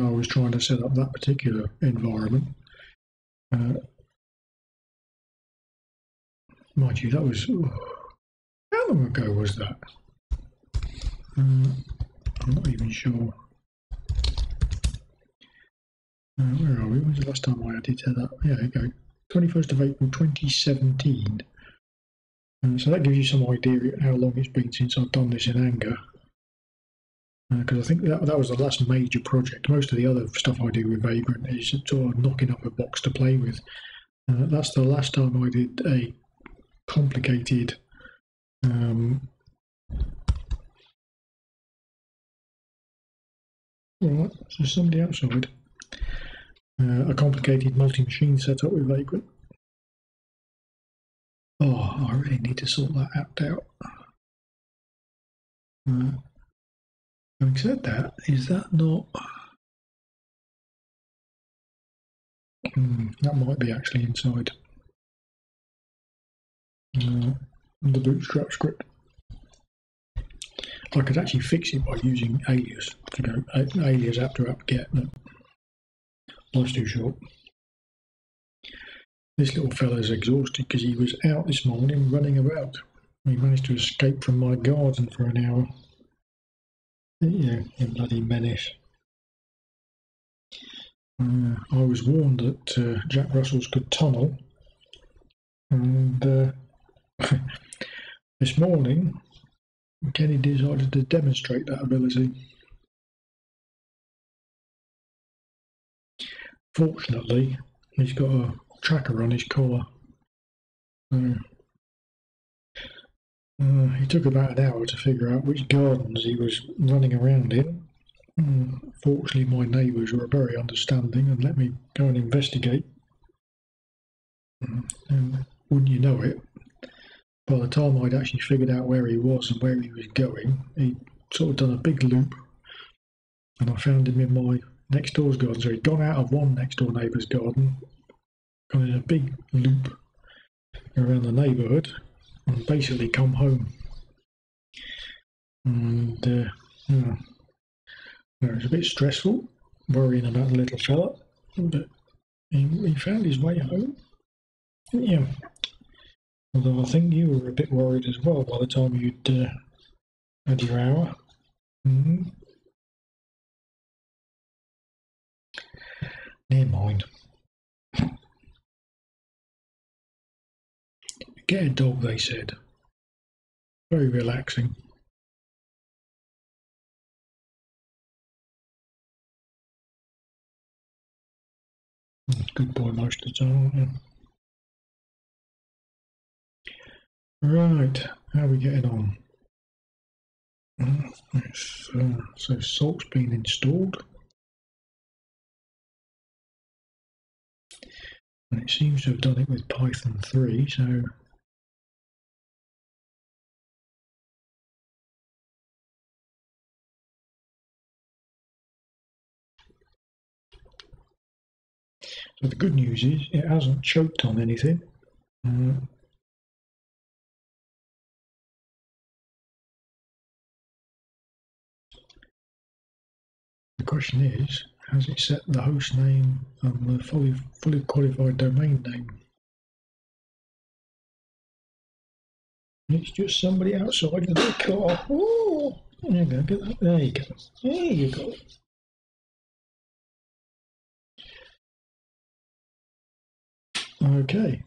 I was trying to set up that particular environment, mind you, that was, how long ago was that? I'm not even sure. Where are we? When's the last time I added to that? Yeah, there you go. 21st of April 2017. So that gives you some idea how long it's been since I've done this in anger. Because I think that was the last major project. Most of the other stuff I do with Vagrant is sort of knocking up a box to play with. That's the last time I did a complicated All right, so somebody outside. A complicated multi-machine setup with Vagrant. Oh, I really need to sort that app out. Having said that, is that not... that might be actually inside the bootstrap script. I could actually fix it by using alias to go alias app to app get, but life's too short. This little fella's exhausted because he was out this morning running about. He managed to escape from my garden for an hour. Yeah, a bloody menace. I was warned that Jack Russells could tunnel, and this morning Kenny decided to demonstrate that ability. Fortunately, he's got a tracker on his collar. He took about an hour to figure out which gardens he was running around in. Fortunately, my neighbours were very understanding and let me go and investigate. And wouldn't you know it, by the time I'd actually figured out where he was and where he was going, he'd sort of done a big loop, and I found him in my next door's garden. So he'd gone out of one next door neighbour's garden, gone in a big loop around the neighbourhood, and basically come home. And yeah. It was a bit stressful, worrying about the little fella, but he found his way home. Yeah. Although I think you were a bit worried as well by the time you'd had your hour. Mm-hmm. Never mind. Get a dog, they said. Very relaxing. Good boy most of the time. Right, how are we getting on? So Salt's been installed. And it seems to have done it with Python 3, so... But the good news is it hasn't choked on anything. The question is, has it set the host name and the fully qualified domain name? It's just somebody outside with the car. Ooh, there you go. Get that. There you go. There you go. Okay.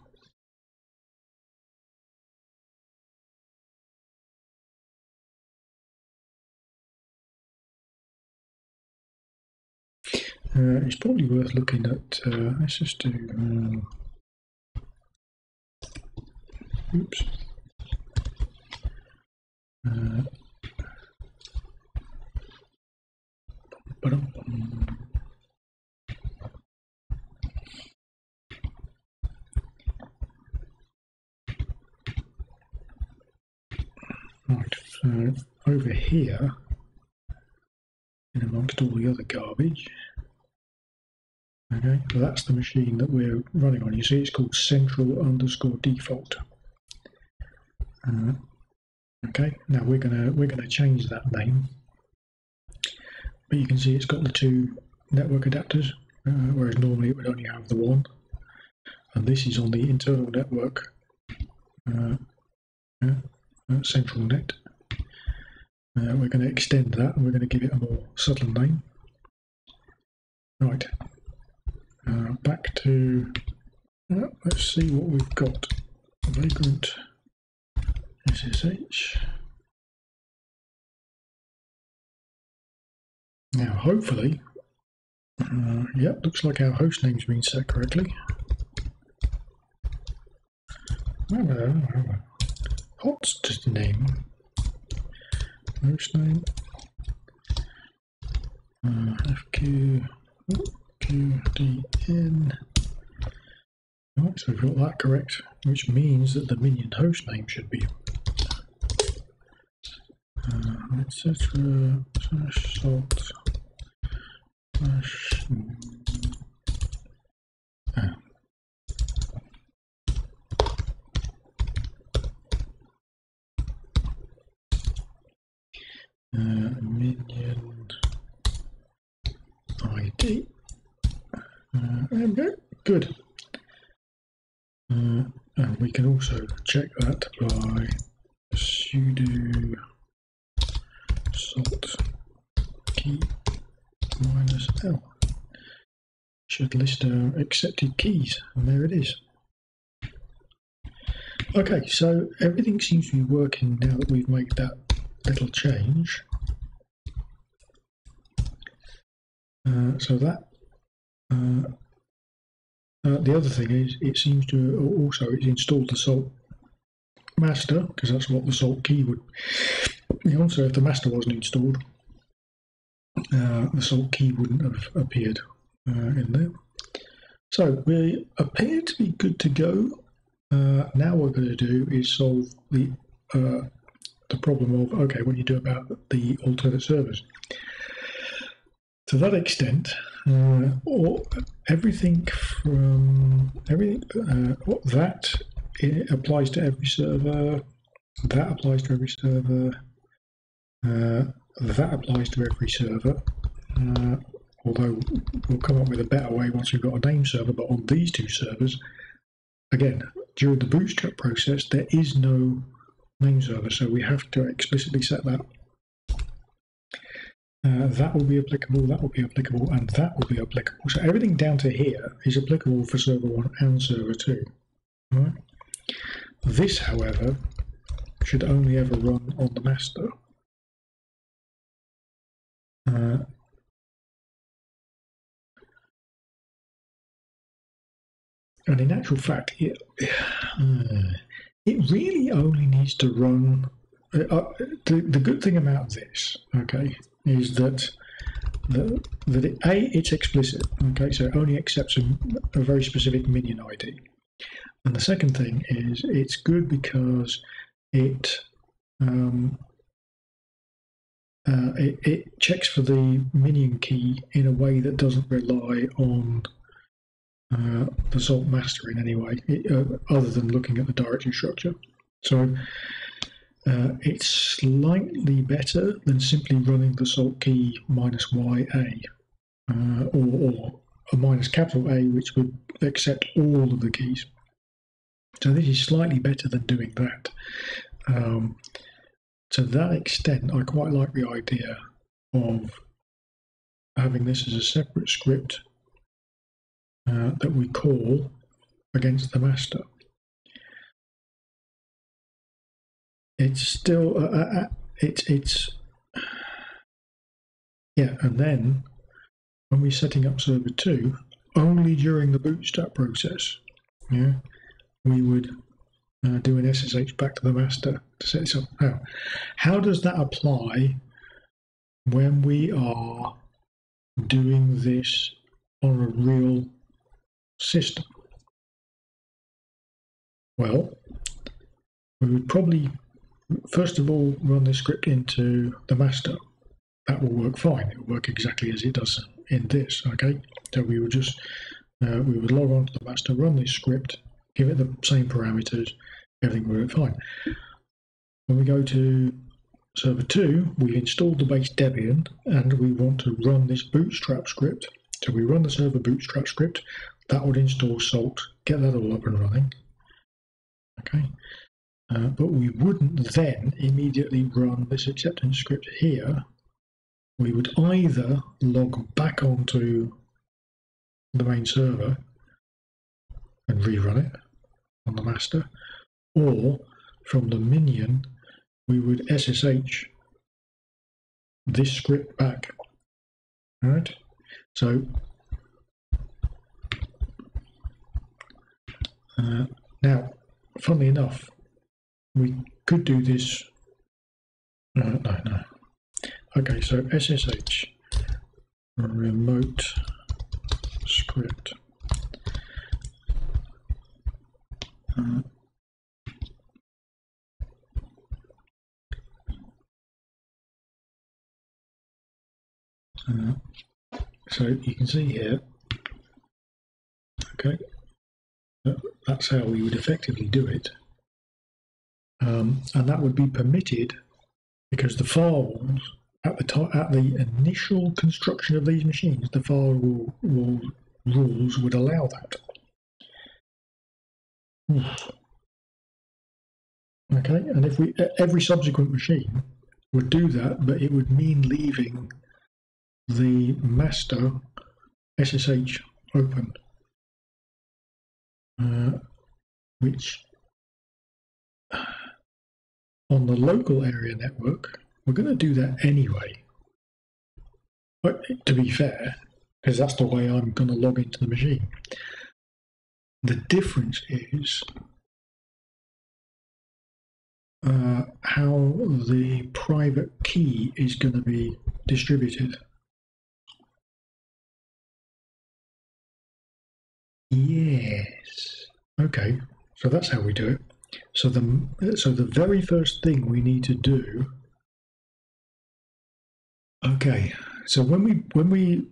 It's probably worth looking at. Let's just do. Oops. Right, so over here, in amongst all the other garbage, okay, so that's the machine that we're running on. You see it's called central_default. Okay, now we're gonna change that name, but you can see it's got the two network adapters, whereas normally it would only have the one, and this is on the internal network. Yeah. Central net. We're going to extend that and we're going to give it a more subtle name. Right, back to, let's see what we've got. Vagrant SSH. Now hopefully, yep, looks like our host name's been set correctly. What's the name? Where's name? FQDN. Right, so we've got that correct, which means that the minion host name should be etc. /salt / minion ID. There we go. Good. And we can also check that by sudo salt key -l. Should list our accepted keys, and there it is. Okay, so everything seems to be working now that we've made that little change. So that the other thing is, it seems to also it's installed the salt master, because that's what the salt key would. And also, if the master wasn't installed, the salt key wouldn't have appeared in there. So we appear to be good to go. Now what we're going to do is solve the problem of, okay, what do you do about the alternate servers? To that extent, everything it applies to every server, that applies to every server, that applies to every server. Although we'll come up with a better way once we've got a name server, but on these two servers, again, during the bootstrap process, there is no name server, so we have to explicitly set that. That will be applicable, that will be applicable, and that will be applicable. So everything down to here is applicable for server 1 and server 2. All right? This, however, should only ever run on the master. And in actual fact, it really only needs to run. The good thing about this, okay, is that it's explicit, okay, so it only accepts a very specific minion ID. And the second thing is it's good because it checks for the minion key in a way that doesn't rely on the salt master in any way, other than looking at the directory structure. So it's slightly better than simply running the salt key -YA or a -A, which would accept all of the keys. So this is slightly better than doing that. To that extent, I quite like the idea of having this as a separate script that we call against the master. It's still yeah, and then when we're setting up server 2, only during the bootstrap process, yeah, we would do an SSH back to the master to set this up. Now, how does that apply when we are doing this on a real system? Well, we would probably first of all run this script into the master. That will work fine. It will work exactly as it does in this. Okay, so we would just we would log on to the master, run this script, give it the same parameters, everything will work fine. When we go to server 2, we've installed the base Debian and we want to run this bootstrap script. So we run the server bootstrap script, that would install salt, get that all up and running. Okay. But we wouldn't then immediately run this acceptance script here. We would either log back onto the main server and rerun it on the master, or from the minion we would SSH this script back. All right, so now funnily enough, we could do this. No. Okay, so SSH remote script. So you can see here, okay, that's how we would effectively do it. And that would be permitted because the firewalls, at the initial construction of these machines, the firewall rules would allow that. Okay, and if we, every subsequent machine would do that, but it would mean leaving the master SSH open, which on the local area network, we're going to do that anyway. But to be fair, because that's the way I'm going to log into the machine. The difference is how the private key is going to be distributed. Yes. Okay. So that's how we do it. So the very first thing we need to do. Okay. So when we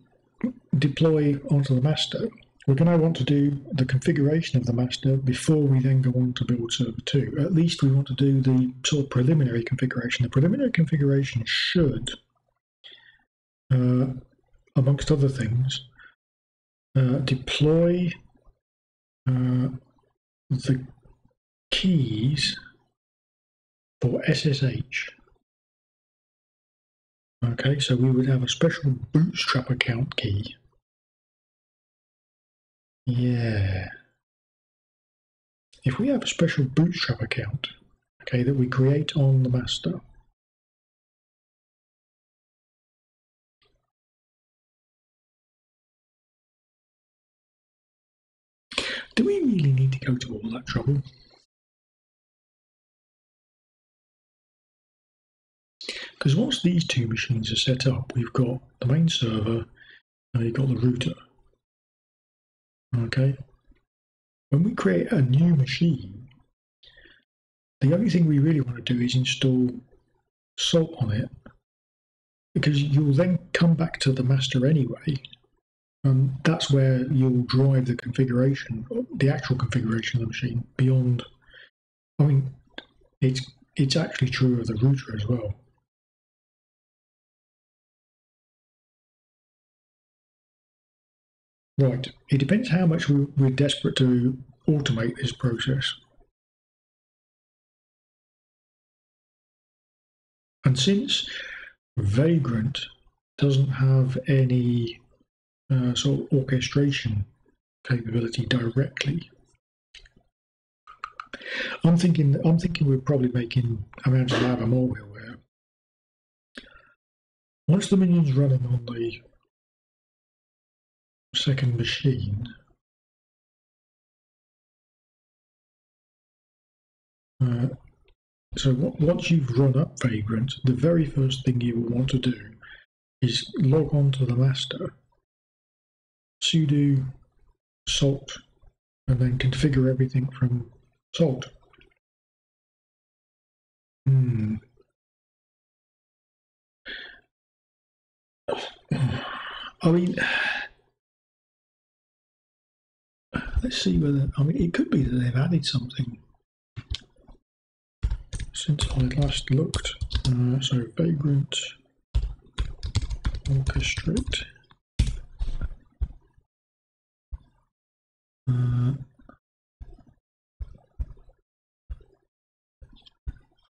deploy onto the master, we're going to want to do the configuration of the master before we then go on to build server 2. At least we want to do the sort of preliminary configuration. The preliminary configuration should, amongst other things, deploy the keys for SSH. Okay, so we would have a special bootstrap account key. Yeah. If we have a special bootstrap account, okay, that we create on the master. Do we really need to go to all that trouble? Because once these two machines are set up, we've got the main server and you've got the router. Okay, when we create a new machine, the only thing we really want to do is install Salt on it, because you'll then come back to the master anyway, and that's where you'll drive the configuration, the actual configuration of the machine beyond. I mean, it's actually true of the router as well. Right, it depends how much we're desperate to automate this process. And since Vagrant doesn't have any sort of orchestration capability directly, I'm thinking we're probably making Amanda Lab a more aware. Once the minion's running on the second machine, so once you've run up Vagrant, the very first thing you will want to do is log on to the master, sudo salt, and then configure everything from salt. I mean, let's see whether, I mean, it could be that they've added something since I last looked. So Vagrant orchestrate.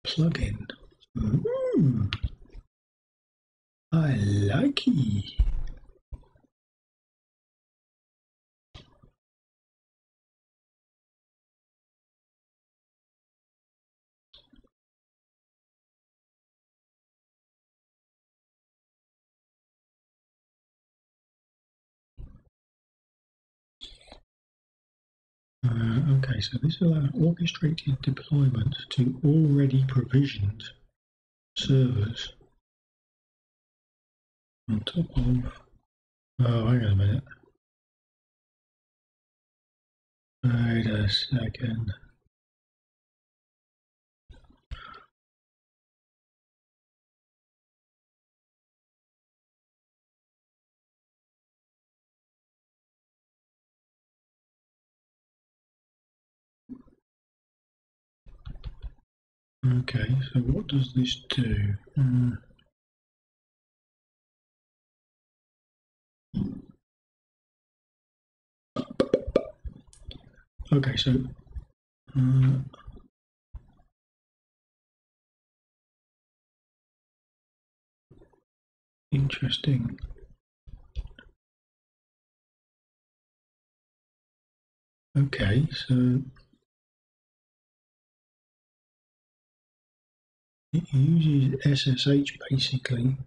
Plugin. I like it. Okay, so this allows orchestrated deployment to already provisioned servers on top of, oh, hang on a minute. Wait a second. Okay, so what does this do? Okay, so interesting. Okay, so it uses SSH basically.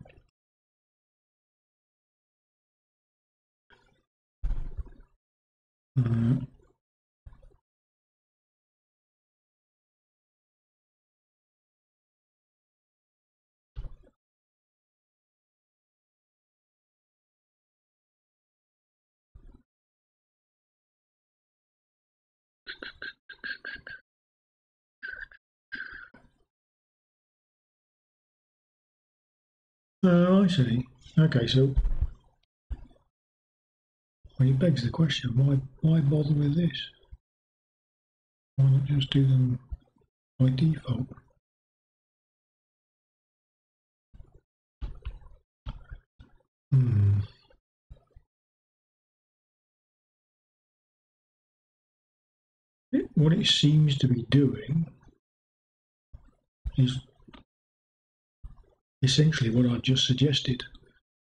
Oh, I see. Okay, so well, it begs the question: why bother with this? Why not just do them by default? What it seems to be doing is essentially what I just suggested,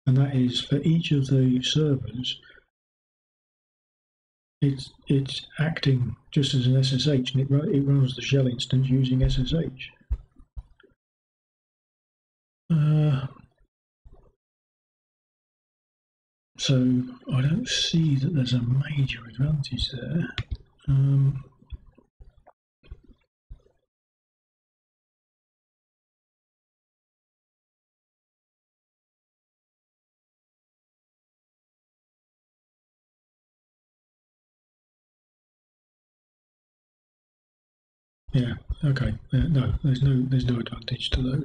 and that is for each of the servers it's acting just as an SSH, and it runs the shell instance using SSH. So I don't see that there's a major advantage there. Yeah. Okay. No, there's no advantage to those.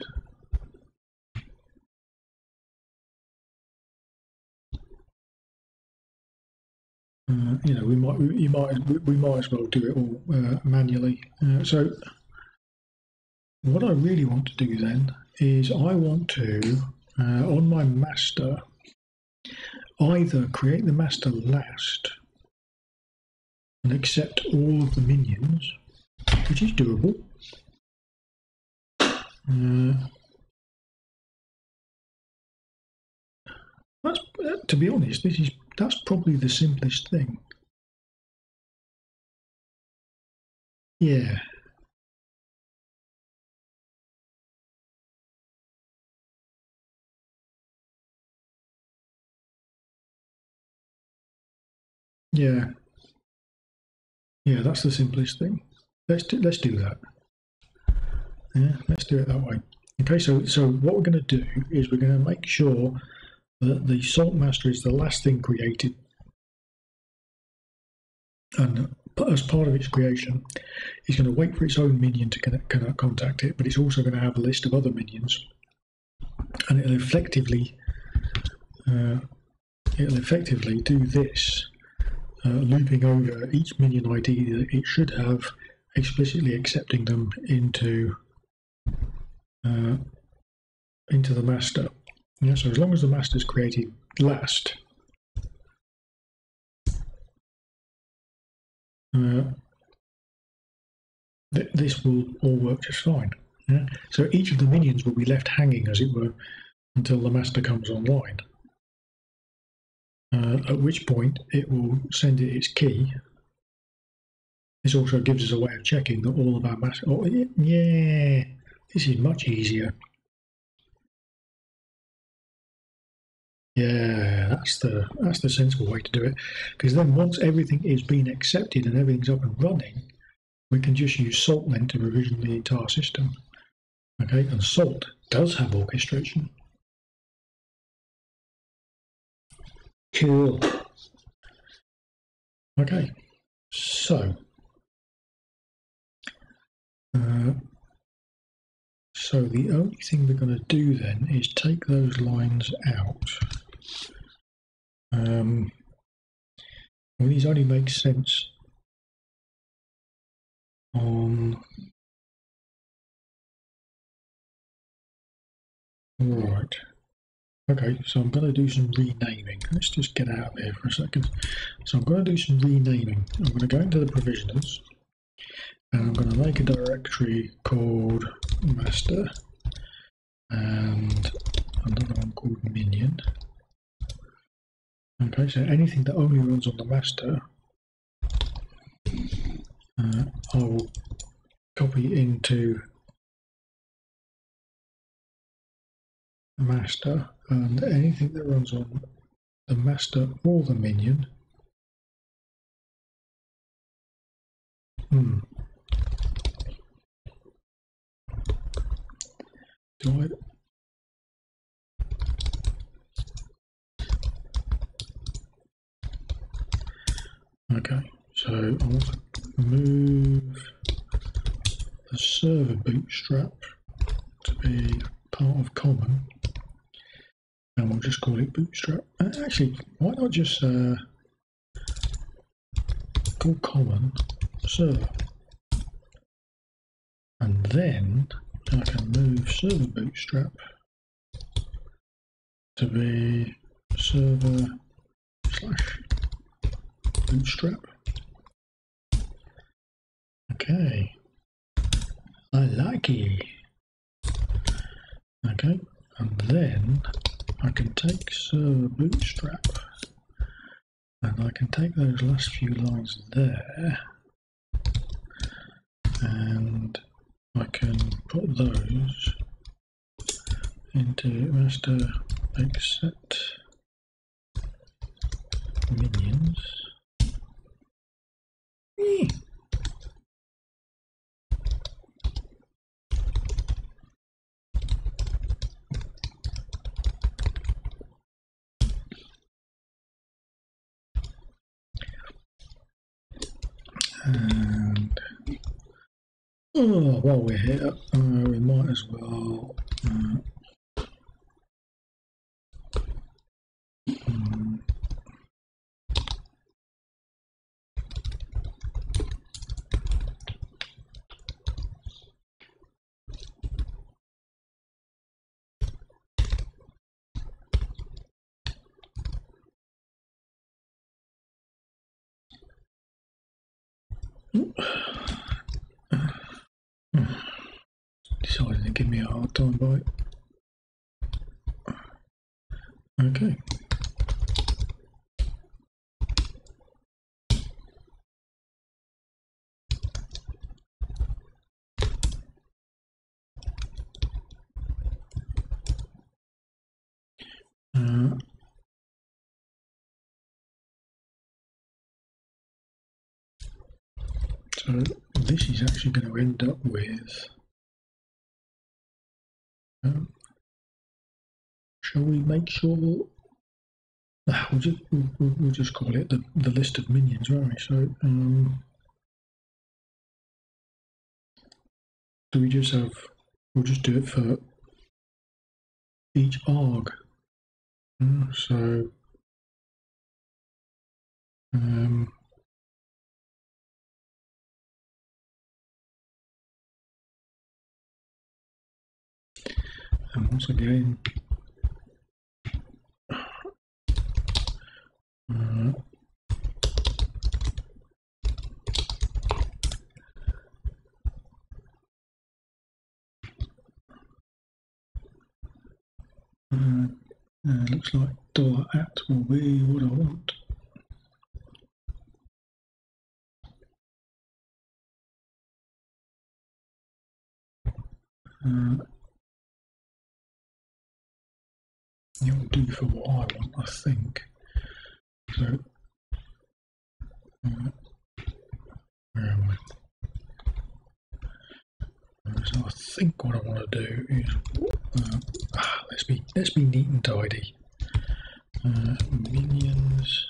You know, we might as well do it all manually. So, what I really want to do then is I want to on my master either create the master last and accept all of the minions, which is doable, to be honest, that's probably the simplest thing. Yeah. Yeah. Yeah, that's the simplest thing. Let's do that. Yeah, let's do it that way. Okay, so what we're going to do is we're going to make sure that the salt master is the last thing created, and as part of its creation, it's going to wait for its own minion to contact it, but it's also going to have a list of other minions, and it'll effectively do this, looping over each minion ID that it should have, explicitly accepting them into the master. Yeah, so as long as the master is created last, this will all work just fine. Yeah? So each of the minions will be left hanging, as it were, until the master comes online, at which point it will send it its key. This also gives us a way of checking that all of our master... Oh, yeah, this is much easier. Yeah, that's the sensible way to do it, because then once everything is being accepted and everything's up and running, we can just use Salt then to provision the entire system. Okay, and Salt does have orchestration. Cool. Okay, so the only thing we're going to do then is take those lines out. Well, these only make sense on. Right. Okay, so I'm going to do some renaming. Let's just get out of here for a second. So I'm going to do some renaming. I'm going to go into the provisioners and I'm going to make a directory called master and another one called minion. Okay, so anything that only runs on the master, I will copy into master, and anything that runs on the master or the minion okay, so I want to move the server bootstrap to be part of common. And we'll just call it bootstrap. Actually, why not just call common server, and then I can move server bootstrap to be server / bootstrap. Okay, I like it. Okay, and then I can take server bootstrap and I can take those last few lines there and I can put those into master except minions. And while we're here, we might as well decided to give me a hard time by it. Okay. So this is actually going to end up with, shall we make sure, we'll just call it the list of minions, won't we? So do we just have, we'll just do it for each arg. So and once again, looks like $@ will be what I want. you'll do for what I want, I think. So, where am I? So I think what I want to do is let's be neat and tidy. Minions.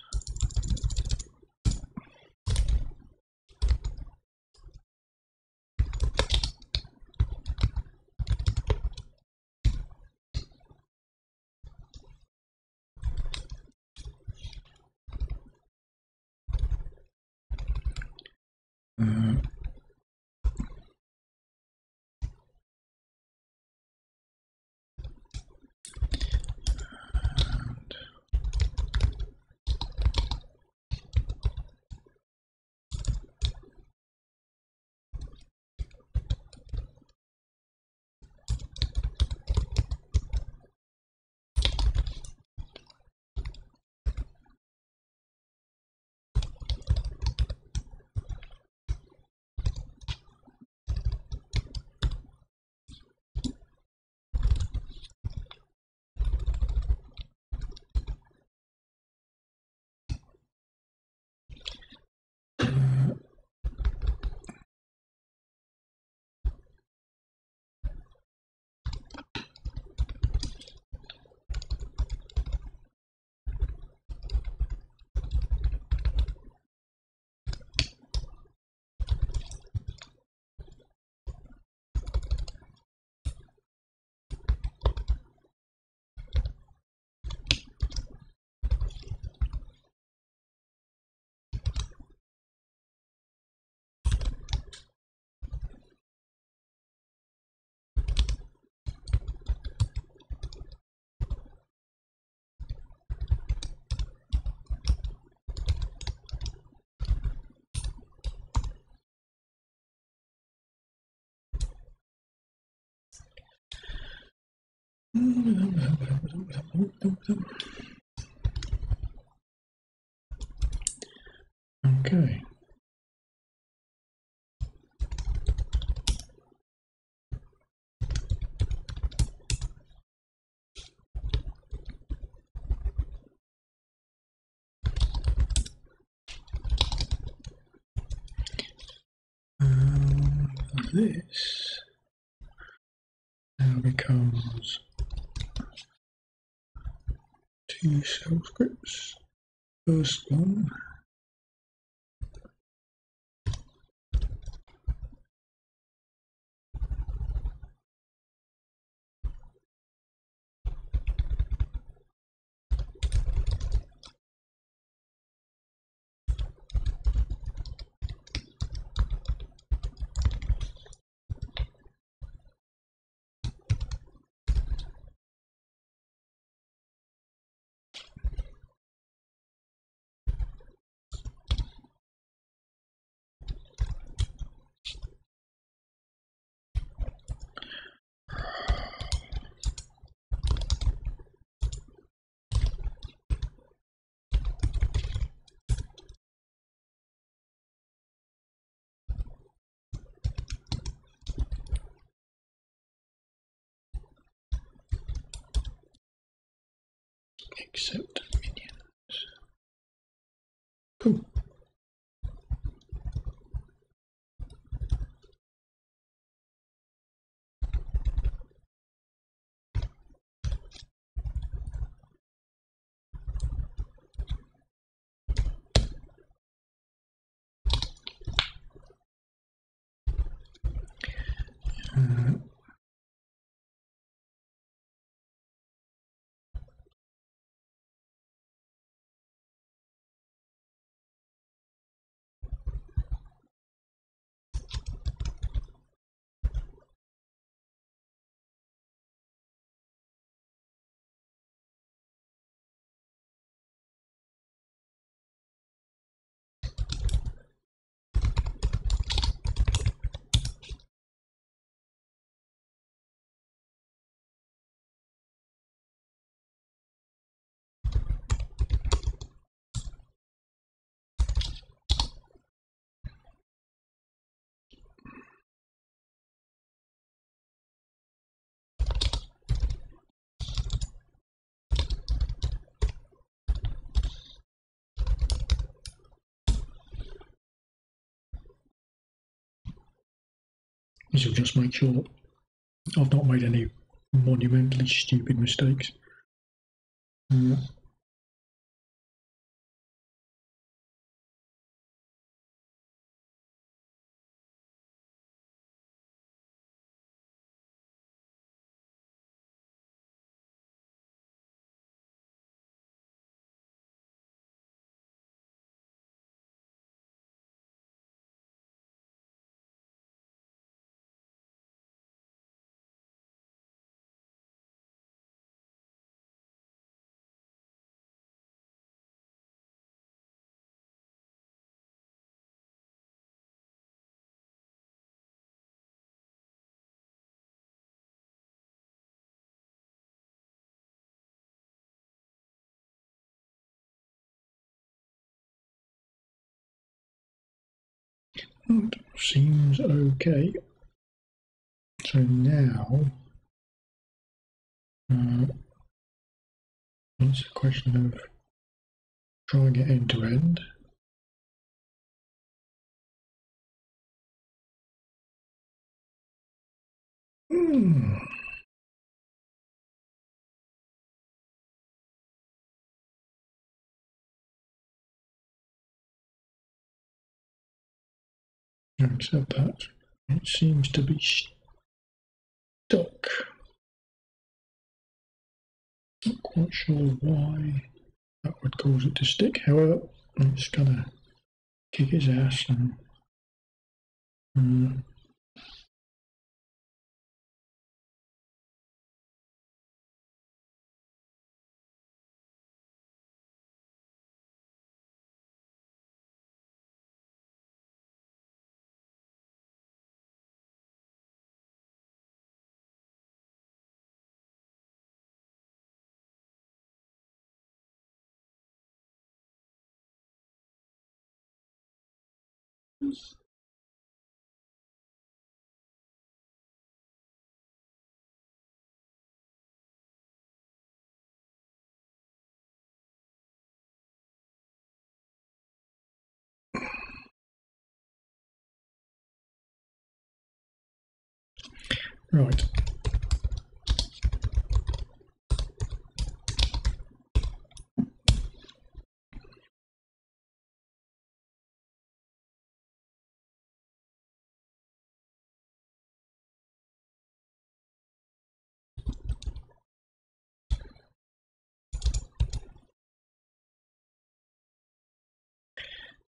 Okay. This now becomes two shell scripts. First one except minions. Cool. is I'll just make sure I've not made any monumentally stupid mistakes. It seems okay. So now it's a question of trying it end to end. Except that it seems to be stuck. Not quite sure why that would cause it to stick. However, I'm just gonna kick his ass and right.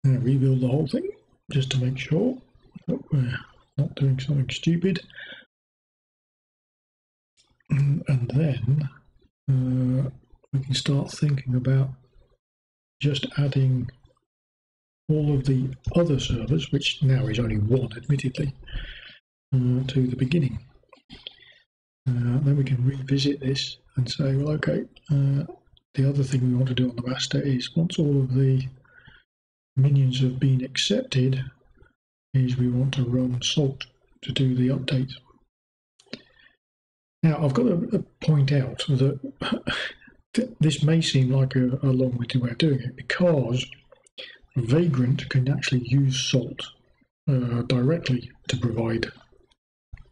Rebuild the whole thing just to make sure that we're not doing something stupid, and then we can start thinking about just adding all of the other servers, which now is only one admittedly, to the beginning. Then we can revisit this and say, well, okay, the other thing we want to do on the master is, once all of the minions have been accepted, is we want to run Salt to do the update. Now I've got to point out that this may seem like a long-winded way of doing it, because Vagrant can actually use Salt directly to provide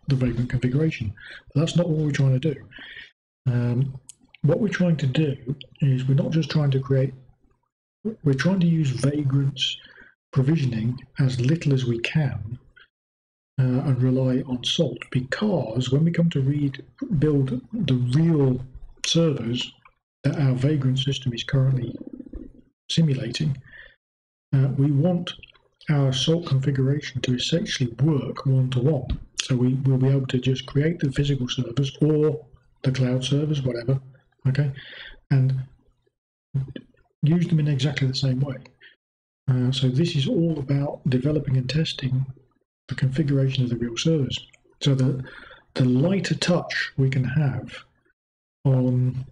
the Vagrant configuration. But that's not what we're trying to do. What we're trying to do is, we're not just trying to create, we're trying to use Vagrant's provisioning as little as we can and rely on Salt, because when we come to build the real servers that our Vagrant system is currently simulating, we want our Salt configuration to essentially work one-to-one. So we will be able to just create the physical servers or the cloud servers, whatever, okay, and use them in exactly the same way. So this is all about developing and testing the configuration of the real servers. So the lighter touch we can have on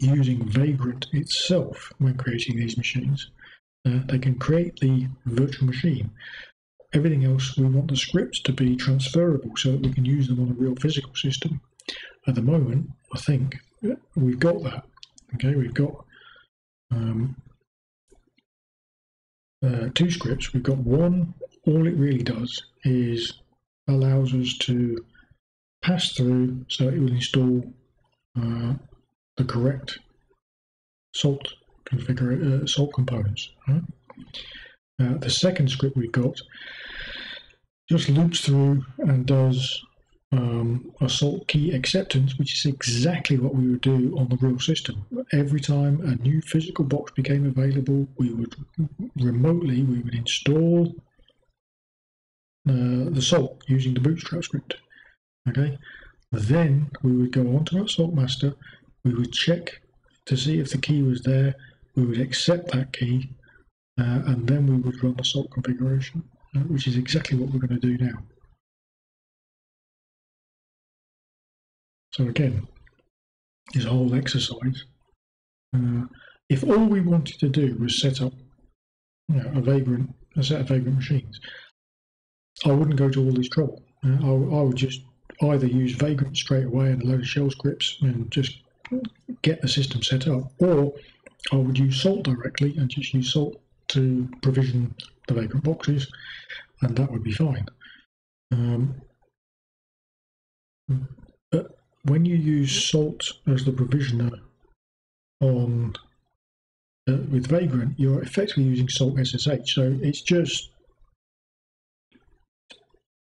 using Vagrant itself when creating these machines, they can create the virtual machine. Everything else, we want the scripts to be transferable so that we can use them on a real physical system. At the moment, I think we've got that. Okay, we've got two scripts. We've got one. All it really does is allows us to pass through, so it will install the correct Salt Salt components. Right? The second script we got just loops through and does a Salt key acceptance, which is exactly what we would do on the real system. Every time a new physical box became available, we would remotely install the Salt using the bootstrap script. Okay, then we would go on to our Salt master, we would check to see if the key was there, we would accept that key, and then we would run the Salt configuration, which is exactly what we're going to do now. So again, this whole exercise, if all we wanted to do was set up a set of vagrant machines, I wouldn't go to all this trouble. I would just either use vagrant straight away and a load of shell scripts and just get the system set up, or I would use Salt directly and just use Salt to provision the vagrant boxes, and that would be fine. But when you use Salt as the provisioner on with vagrant, you're effectively using Salt SSH, so it's just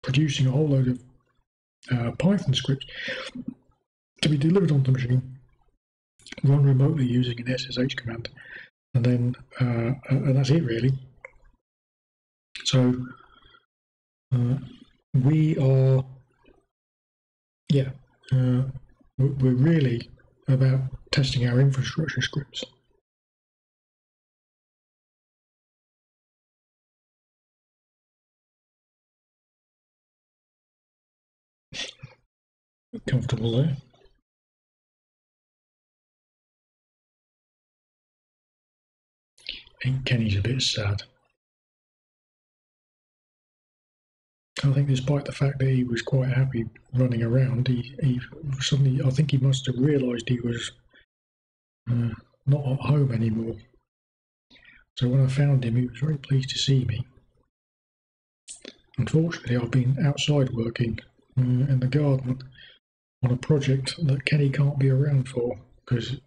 producing a whole load of Python scripts to be delivered onto the machine, run remotely using an SSH command, and then and that's it really. So we are, we're really about testing our infrastructure scripts. Comfortable there. I think Kenny's a bit sad. I think despite the fact that he was quite happy running around, he suddenly, I think he must have realised he was not at home anymore. So when I found him, he was very pleased to see me. Unfortunately, I've been outside working in the garden on a project that Kenny can't be around for, because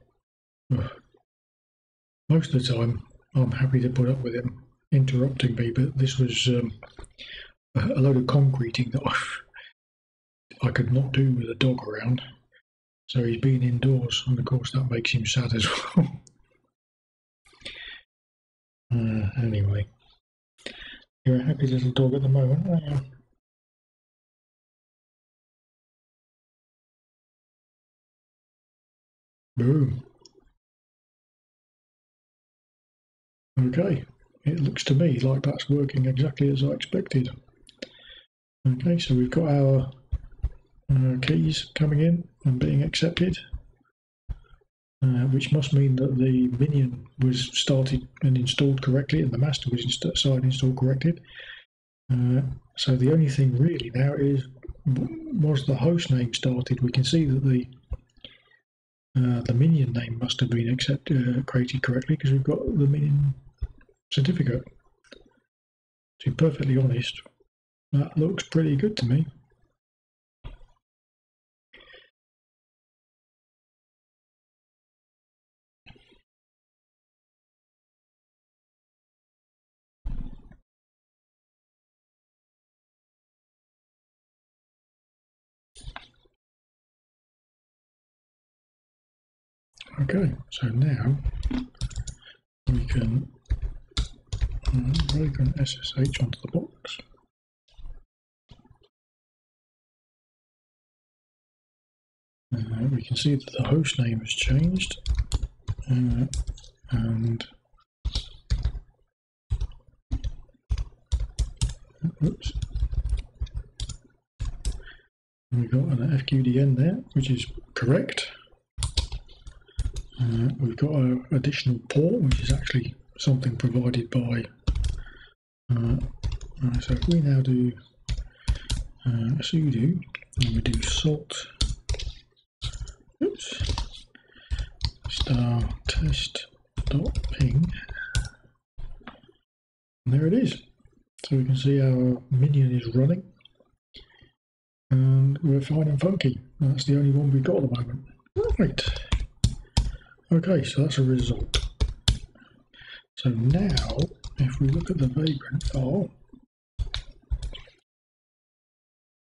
most of the time I'm happy to put up with him interrupting me, but this was a load of concreting that I could not do with a dog around, so he's been indoors, and of course that makes him sad as well. Anyway, you're a happy little dog at the moment, aren't you? Boom. Okay, it looks to me like that's working exactly as I expected. Okay, so we've got our keys coming in and being accepted, which must mean that the minion was started and installed correctly, and the master was started and installed correctly. So the only thing really now is, was the host name started? We can see that the minion name must have been created correctly, because we've got the minion certificate. To be perfectly honest, that looks pretty good to me. Okay, so now we can vagrant SSH onto the box. We can see that the host name has changed, and oops, we got an FQDN there, which is correct. We've got an additional port, which is actually something provided by. So if we now do sudo, and we do salt, oops, star test.ping, and there it is. So we can see our minion is running. and we're fine and funky. That's the only one we've got at the moment. Right. Okay, so that's a result. So now, if we look at the vagrant file,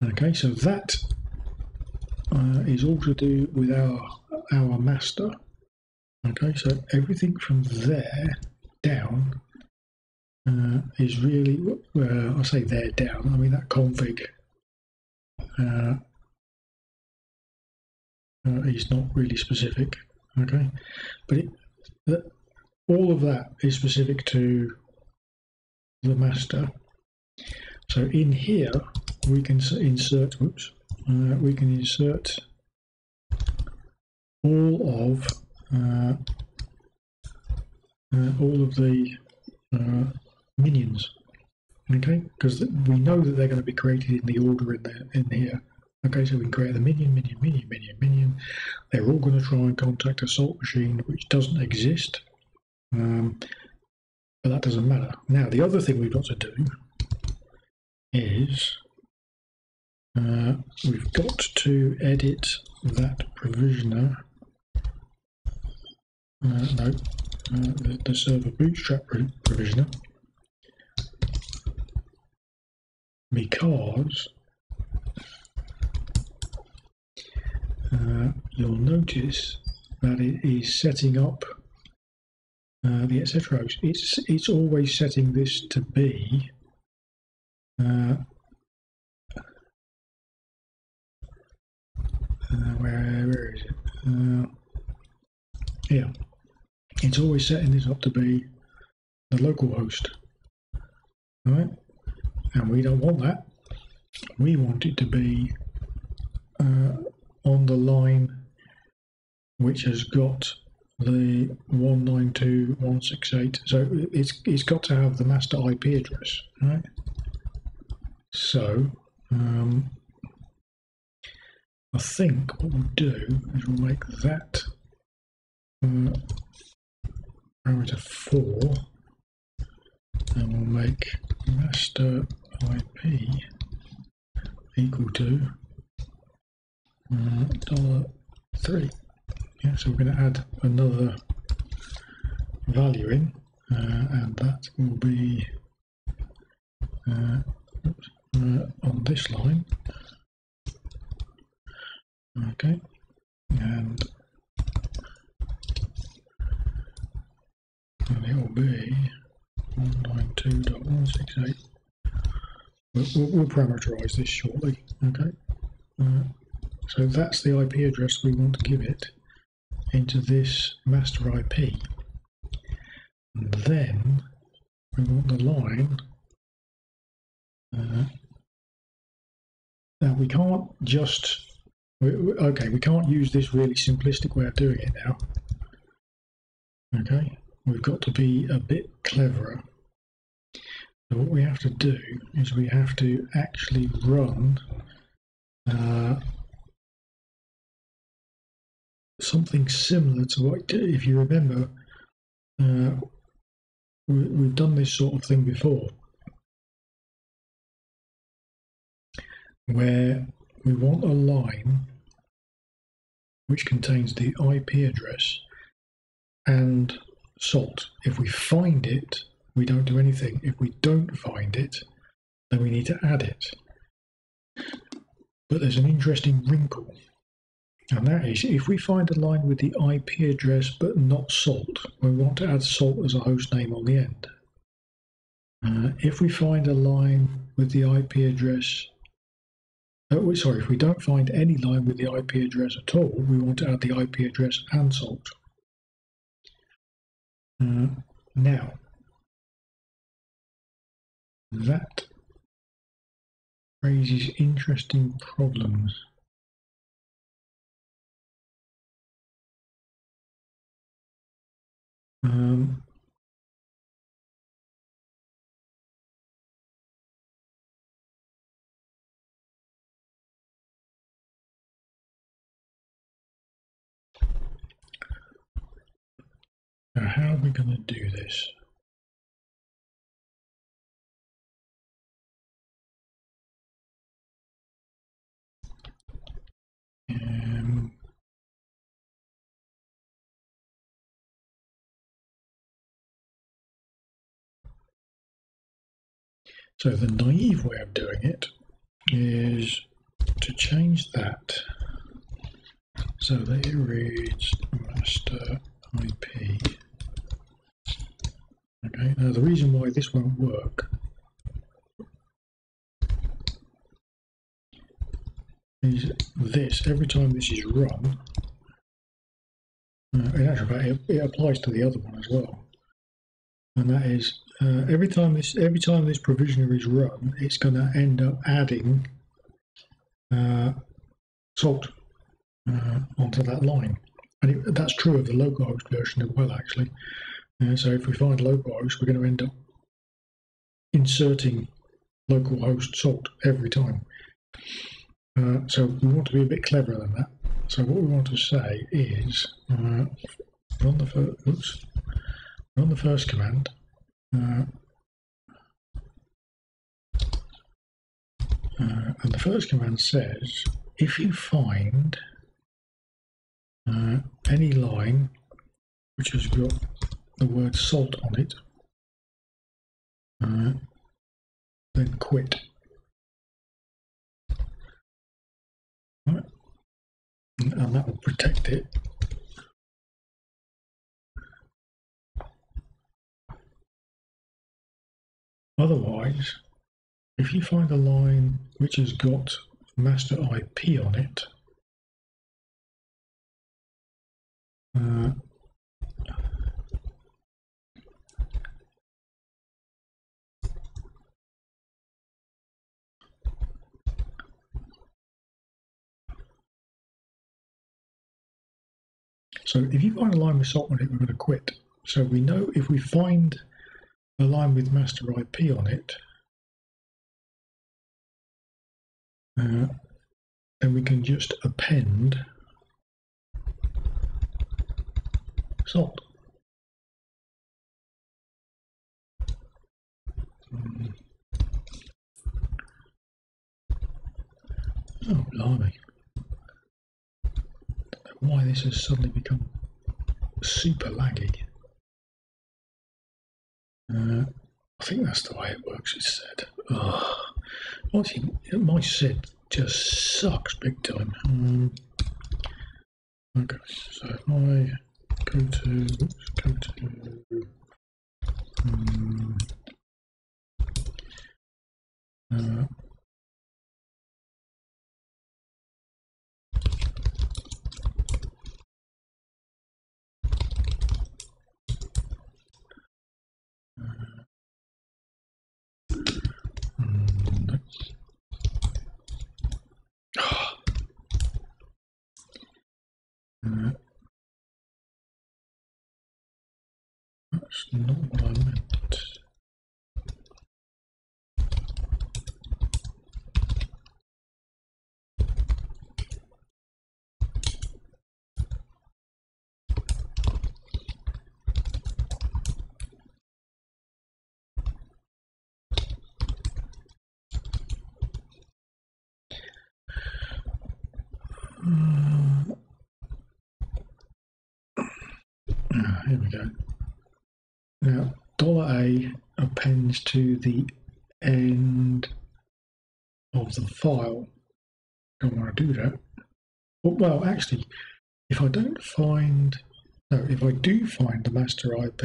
okay, so that is all to do with our master. Okay, so everything from there down is really, I say there down, I mean that config is not really specific. Okay, but all of that is specific to the master. So in here we can insert, whoops, we can insert all of the minions. Okay, because we know that they're going to be created in the order in here. Okay, so we can create the minion. They're all going to try and contact a salt machine, which doesn't exist. But that doesn't matter. Now, the other thing we've got to do is we've got to edit that provisioner. The server bootstrap provisioner, because you'll notice that it is setting up the etc. It's always setting this to be where is it? Here. It's always setting this up to be the local host. All right, and we don't want that. We want it to be on the line which has got the 192.168. So it's got to have the master IP address, right? So I think what we'll do is we'll make that parameter 4, and we'll make master IP equal to $3. Yeah, so we're going to add another value in, and that will be on this line. Okay, and it will be 192.168. We'll parameterize this shortly. Okay, so that's the IP address we want to give it into this master IP, and then we want the line. Now we can't just we can't use this really simplistic way of doing it now. Okay. We've got to be a bit cleverer. So what we have to do is we have to actually run something similar to what, if you remember, we've done this sort of thing before, where we want a line which contains the IP address and salt. If we find it, we don't do anything. If we don't find it, then we need to add it. But there's an interesting wrinkle, and that is, if we find a line with the IP address but not salt, we want to add salt as a host name on the end. If we find a line with the IP address, sorry, if we don't find any line with the IP address at all, we want to add the IP address and salt. Now, that raises interesting problems. Now, how are we going to do this? So the naive way of doing it is to change that so that it reads master IP. Okay, now the reason why this won't work is this, every time this is run, in actual fact it applies to the other one as well, and that is every time this provisioner is run, it's going to end up adding salt onto that line, and that's true of the localhost version as well, actually. So if we find localhost, we're going to end up inserting localhost salt every time. So we want to be a bit cleverer than that. So what we want to say is run the first command. And the first command says, if you find any line which has got the word salt on it, then quit. Right. And that will protect it. Otherwise, if you find a line which has got master IP on it, so if you find a line with salt on it, we're going to quit. So we know if we find a line with master IP on it, then we can just append salt. Oh, blimey. Why this has suddenly become super laggy. I think that's the way it works with SED. Oh, my SED just sucks big time. Okay, so if I go to that's not what I meant. Here we go. Now, $A appends to the end of the file. Don't want to do that. Well, actually, if I do find the master IP,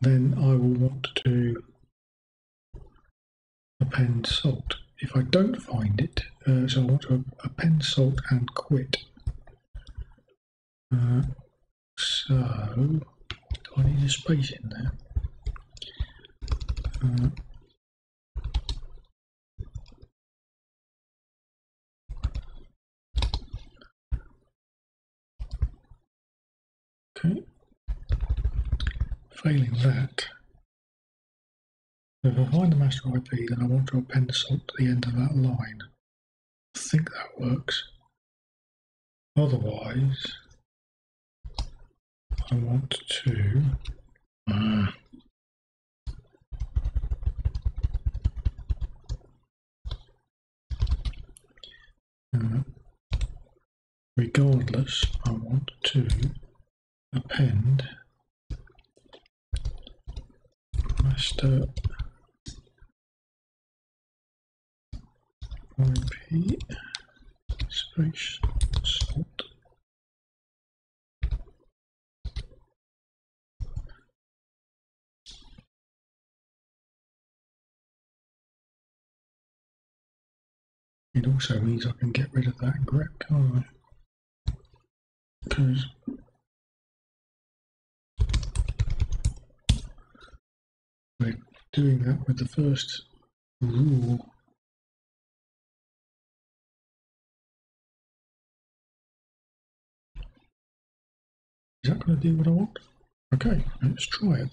then I will want to append salt. If I don't find it, so I want to append salt and quit. So I need a space in there. Okay. Failing that, if I find the master IP, then I want to append salt to the end of that line. I think that works. Otherwise, I want to regardless, I want to append master IP space salt. It also means I can get rid of that grep, can't I? Because we're doing that with the first rule. Is that going to do what I want? Okay, let's try it.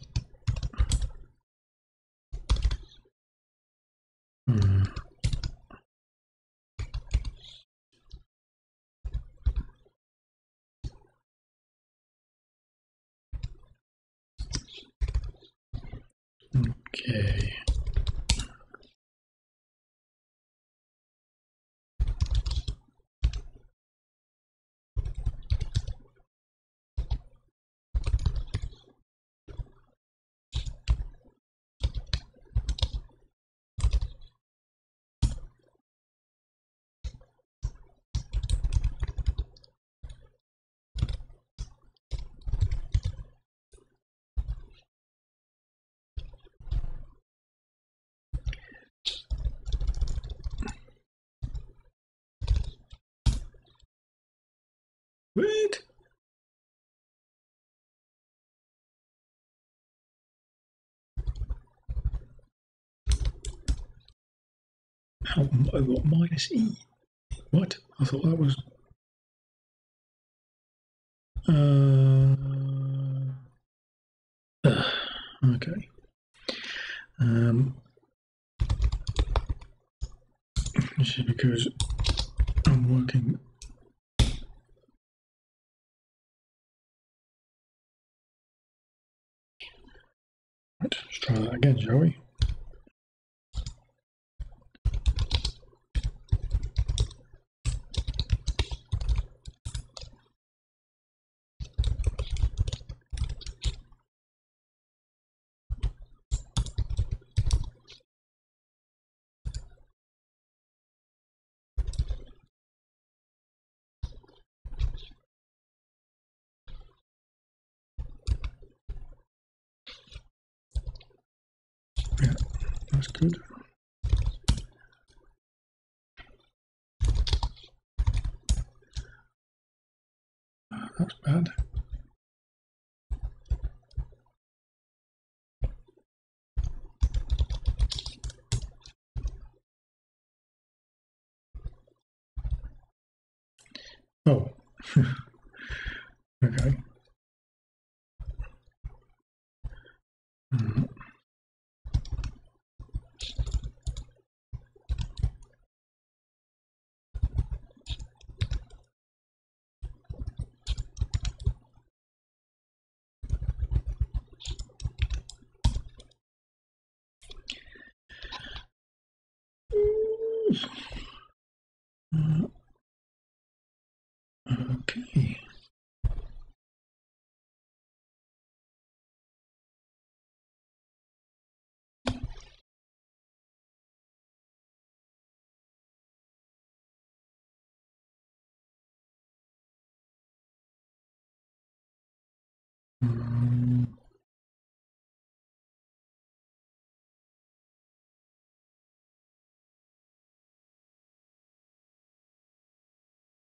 Okay. Wait. Oh, what, minus E? What? I thought that was... okay. This is because I'm working... Let's try that again, shall we? Good. That's bad. Oh, okay. Okay.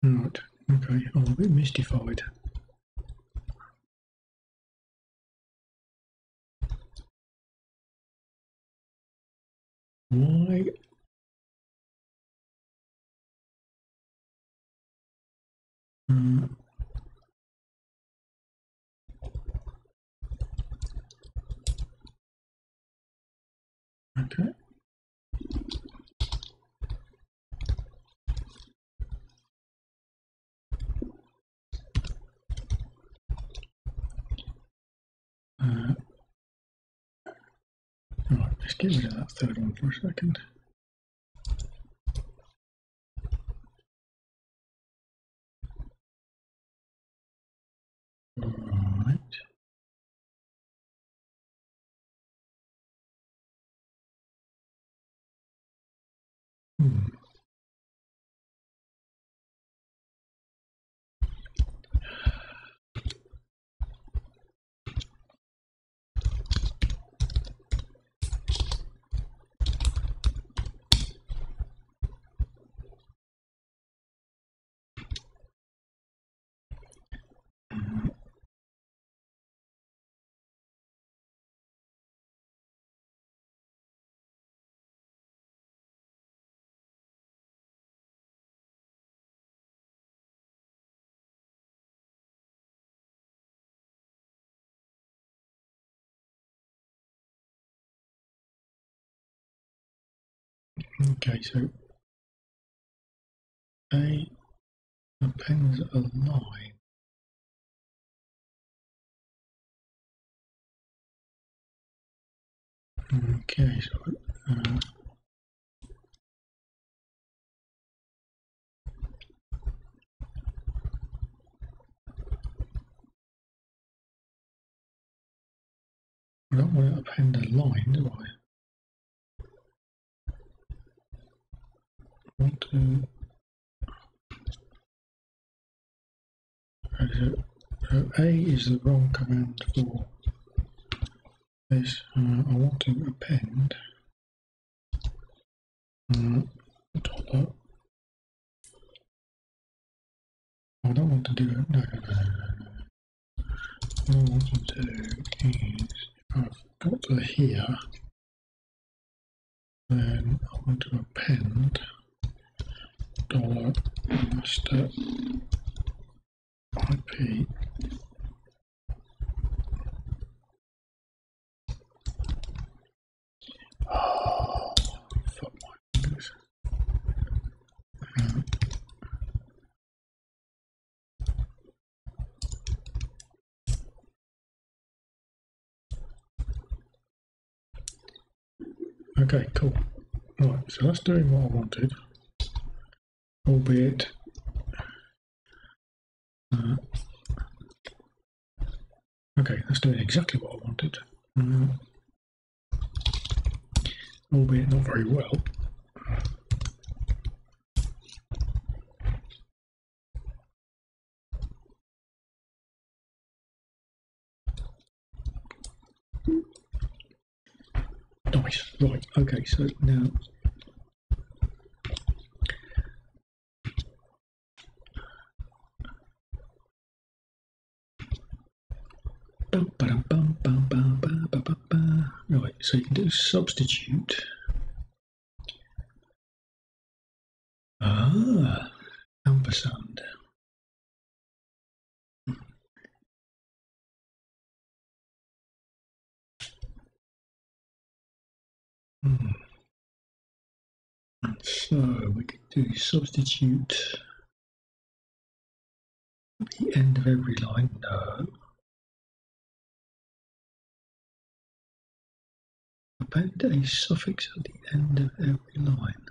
Right, okay, I'm a bit mystified. Why? Okay. Right, let's get rid of that third one for a second. Right. Okay, so A appends a line. Okay, so I don't want to append a line, do I? I want to so A is the wrong command for this. I want to append dollar. I don't want to do it. No. What I want to do is I've got the here, then I want to append dollar master IP fuck my fingers. Okay, cool. Right, so that's doing what I wanted. Albeit okay, that's doing exactly what I wanted, albeit not very well. Nice, right, okay, so now right, so you can do substitute. Ampersand. So we can do substitute at the end of every line. No. Append a suffix at the end of every line.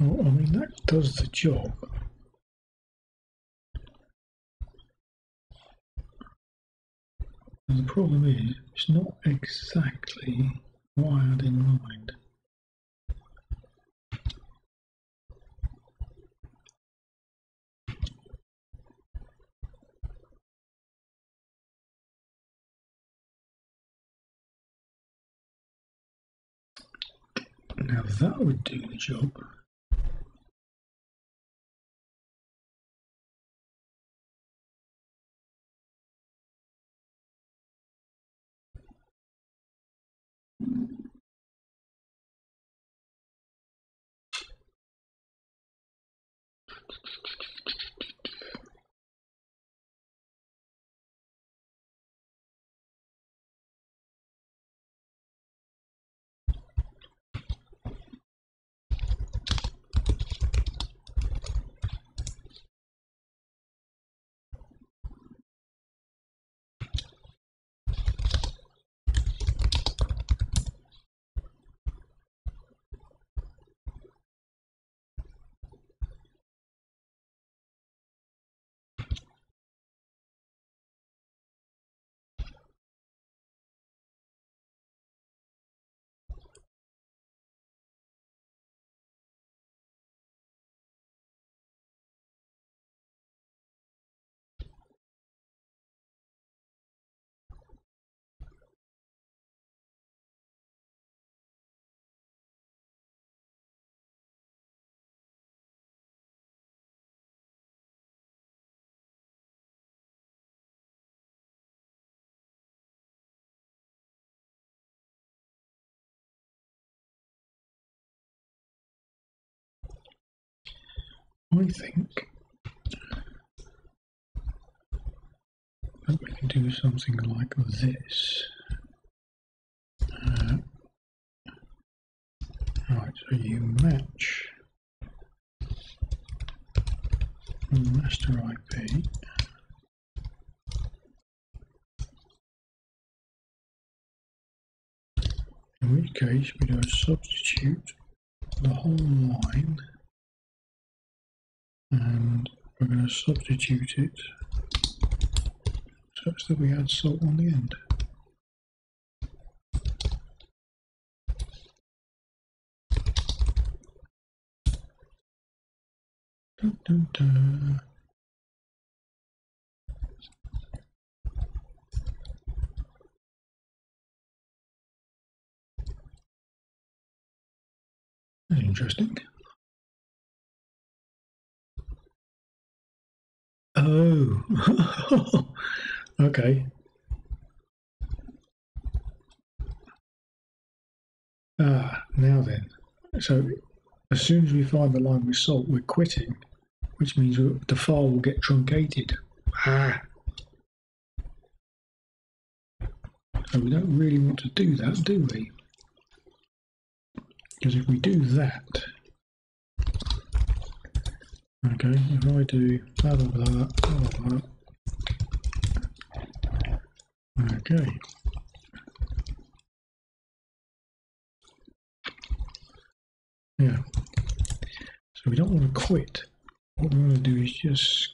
Well, I mean, that does the job. And the problem is, it's not exactly what I had in mind. Now that would do the job. I think that we can do something like this. Right, so you match master IP. In which case we do a substitute the whole line, and we're going to substitute it such that we add salt on the end. Dun, dun, dun. That's interesting. Oh, okay. Ah, now then. So as soon as we find the line with salt, we're quitting, which means the file will get truncated. Ah. So we don't really want to do that, do we? Because if we do that, okay, if I do blah blah blah blah blah, okay, yeah. So we don't want to quit. What we want to do is just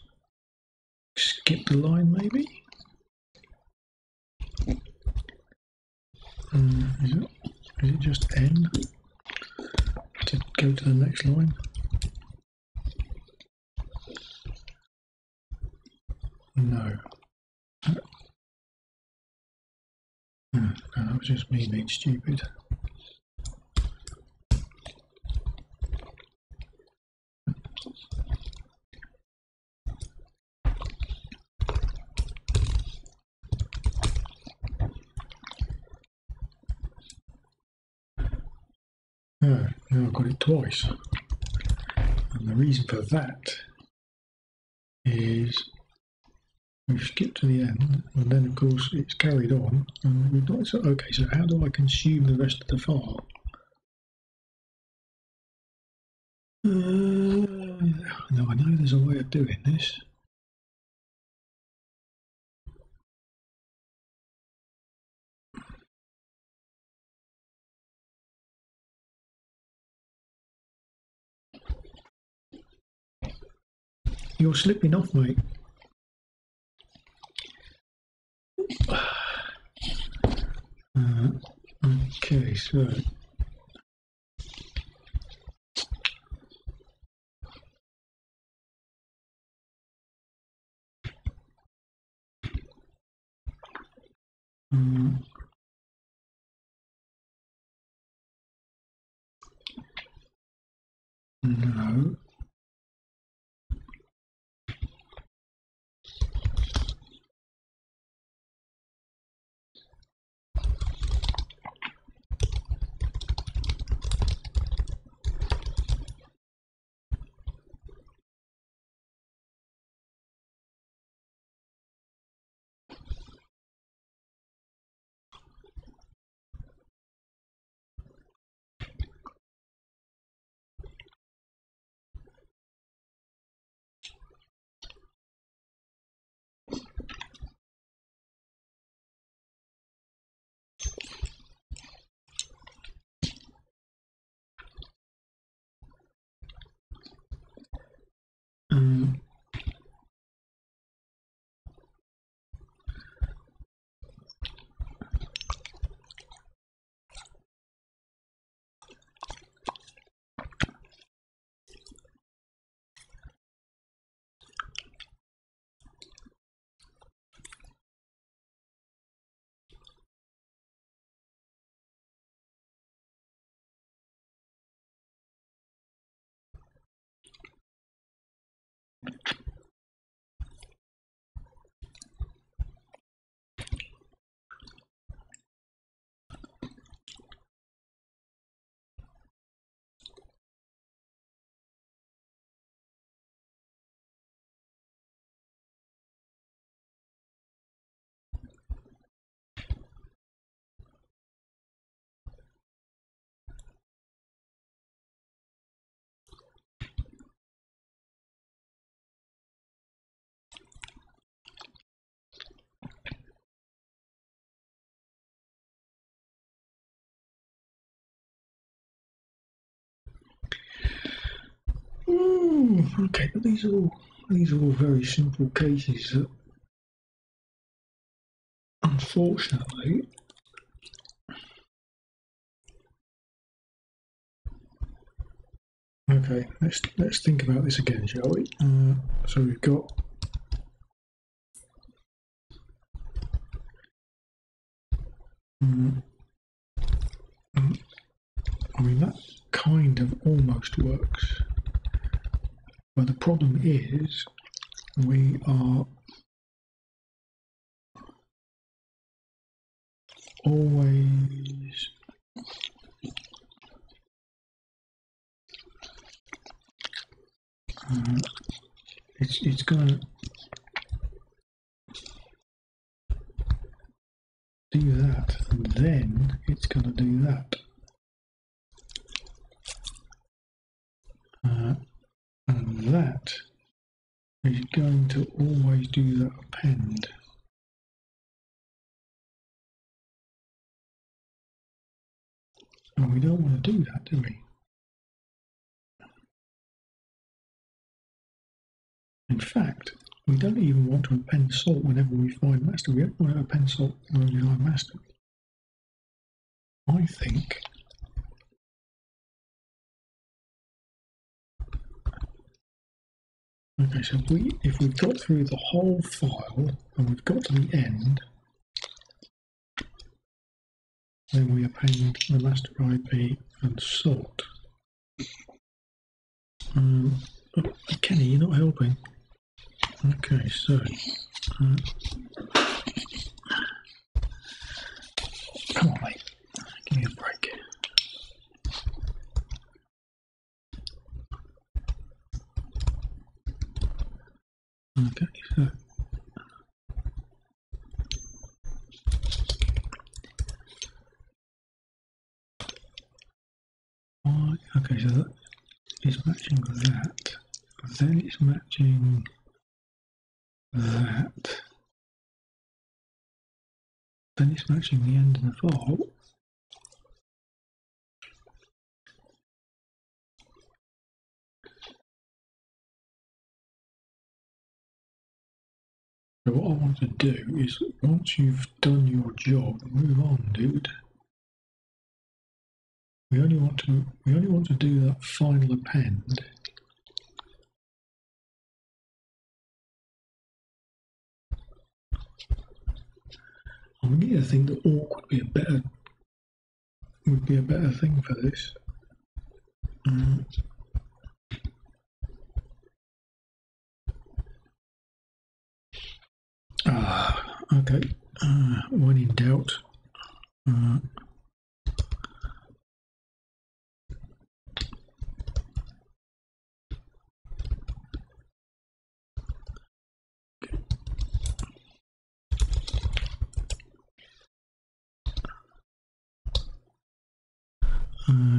skip the line, maybe. Is it just N? To go to the next line. No. No, that was just me being stupid. No. Now I've got it twice, and the reason for that is we've skipped to the end, and then of course it's carried on, and we've not. So okay, so how do I consume the rest of the file? Now I know there's a way of doing this. You're slipping off, mate. Okay, so no. Okay, but these are all very simple cases that unfortunately okay, let's think about this again, shall we? So we've got I mean that kind of almost works, but the problem is we are always it's gonna do that, and then it's gonna do that. And that is going to always do that append. And we don't want to do that, do we? In fact, we don't even want to append salt whenever we find master. We don't want to append salt when we find master. I think okay, so if we've got through the whole file and we've got to the end, then we append the master IP and salt. Kenny, you're not helping. Okay, so come on, mate, give me a break. Okay, so okay, so that is matching that, then it's matching that, then it's matching the end of the file. So what I want to do is, once you've done your job, move on, dude. We only want to do that final append. I mean, I think that awk would be a better thing for this. Okay, when in doubt,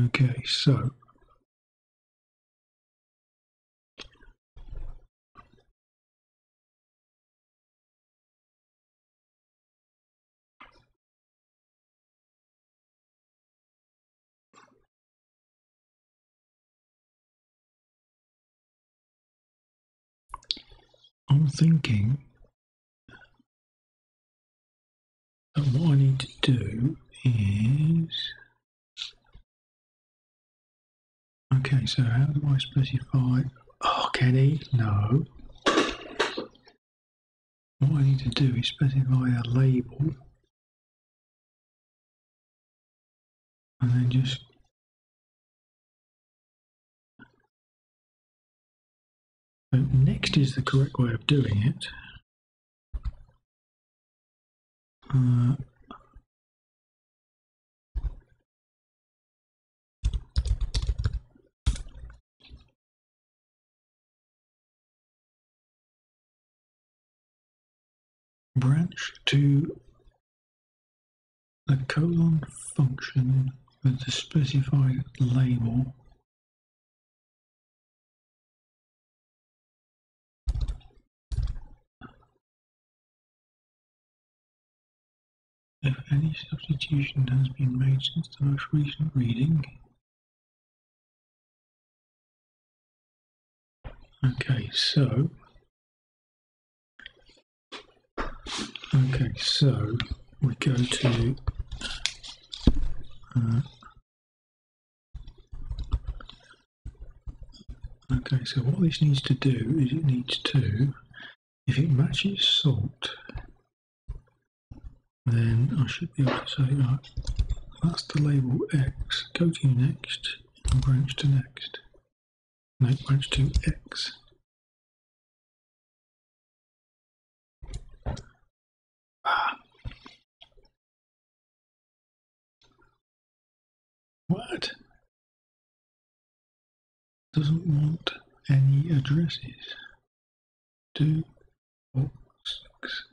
okay, so I'm thinking that what I need to do is okay, so how do I specify? Oh, Kenny, no. What I need to do is specify a label and then just so next is the correct way of doing it. Branch to the colon function with the specified label. If any substitution has been made since the most recent reading, Okay, so we go to okay, so what this needs to do is it needs to, if it matches salt, then I should be able to say that that's the label X, go to next, and branch to next. No, branch to X. What? Doesn't want any addresses. 2, 4, 6.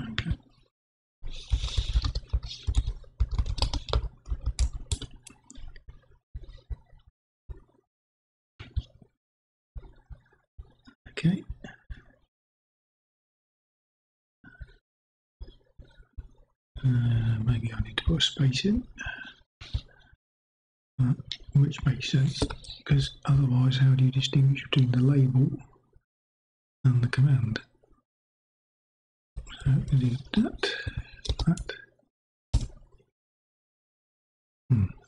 Okay. Okay. Maybe I need to put a space in, which makes sense, because otherwise how do you distinguish between the label and the command? So we do that.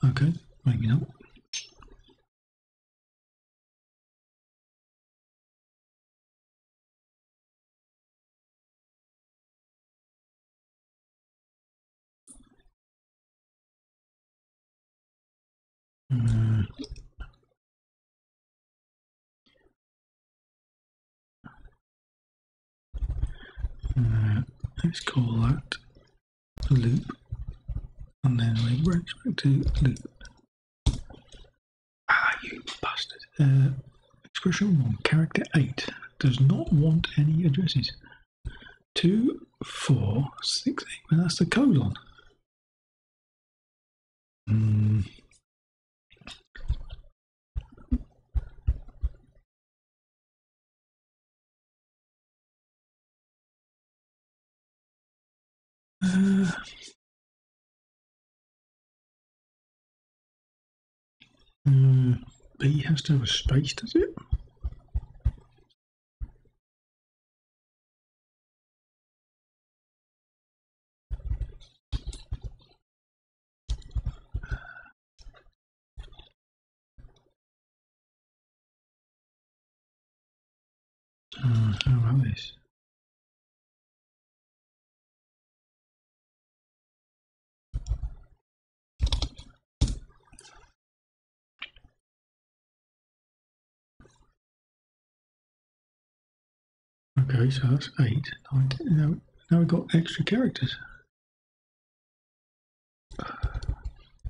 Okay, maybe not. Let's call that loop, and then we branch back to loop. You bastard. Expression 1, character 8, does not want any addresses. 2, 4, 6, 8, and that's the colon. B has to have a space, does it? How about this? Okay, so that's 8, 9. Now we've got extra characters.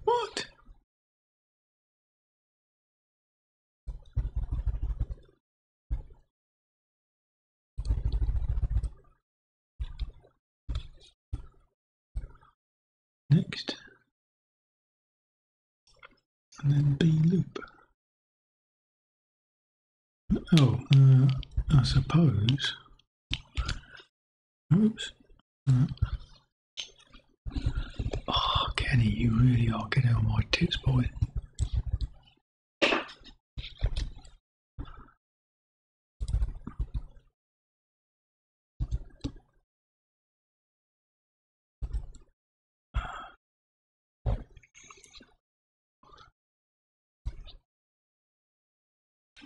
What? Next. And then B loop. I suppose. Oops. Oh, Kenny, you really are getting on my tits, boy.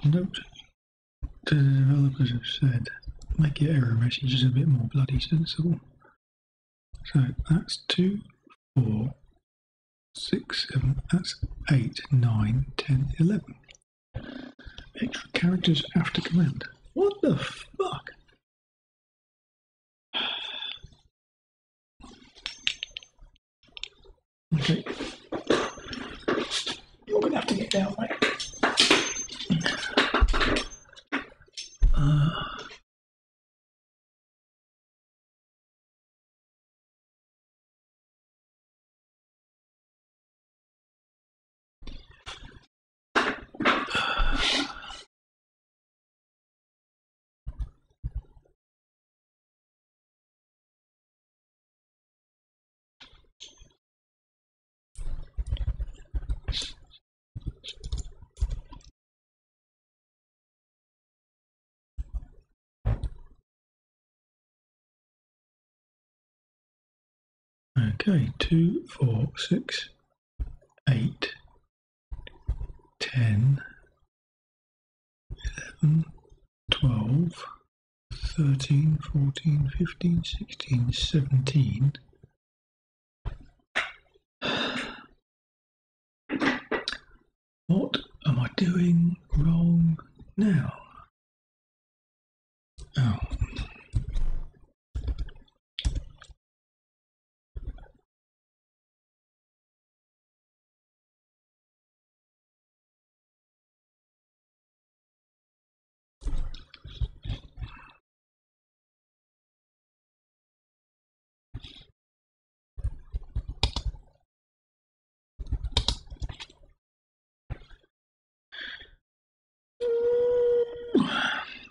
Note to the developers have said, make your error messages a bit more bloody sensible. So that's 2, 4, 6, 7, that's 8, 9, 10, 11. Extra characters after command. What the fuck? Okay. You're gonna have to get down, mate. Okay, 2, 4, 6, 8, 10, 11, 12, 13, 14, 15, 16, 17. What am I doing wrong now? Oh.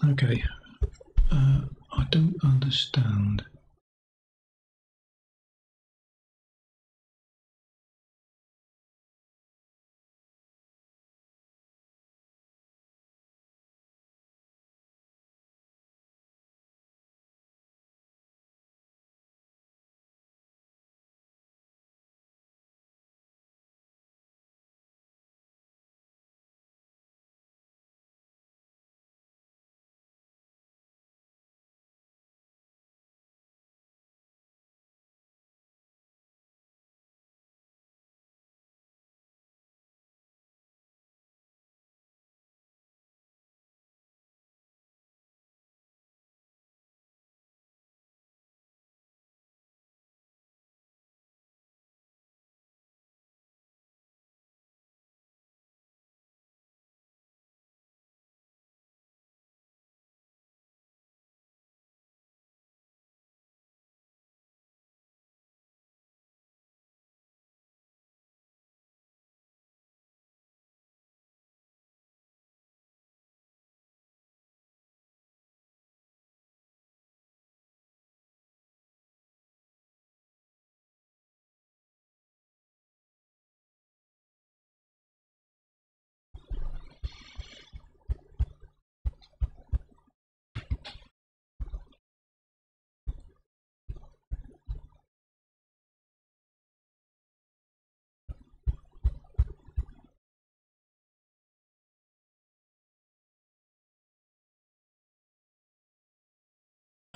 Okay, I don't understand.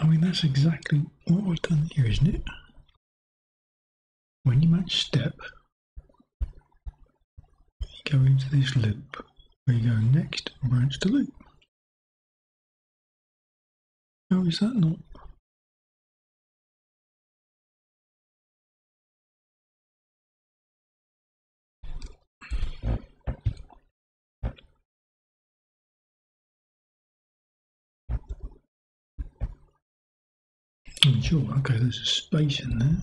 I mean, that's exactly what we've done here, isn't it? When you match step, you go into this loop where you go next branch to loop. How is that not? Sure, okay, there's a space in there.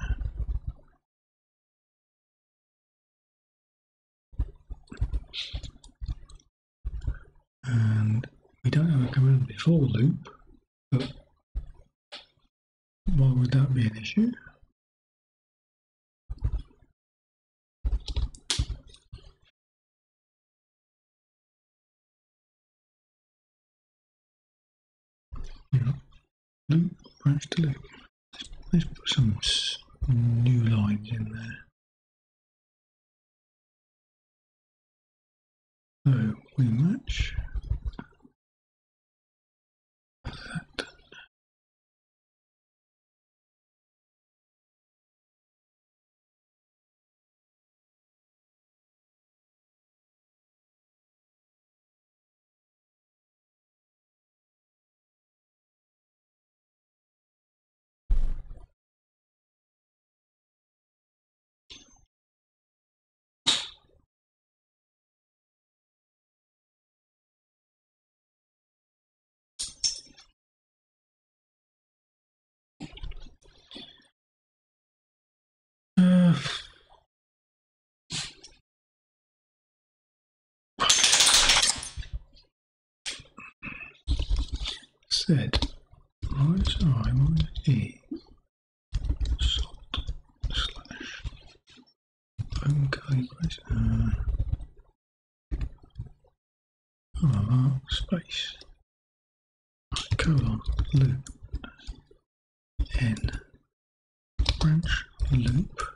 And we don't have a command before loop, but why would that be an issue? Yeah. Loop, branch to loop. Let's put some new lines in there. So we match that. Sed -i salt / open curly brace space : loop n branch loop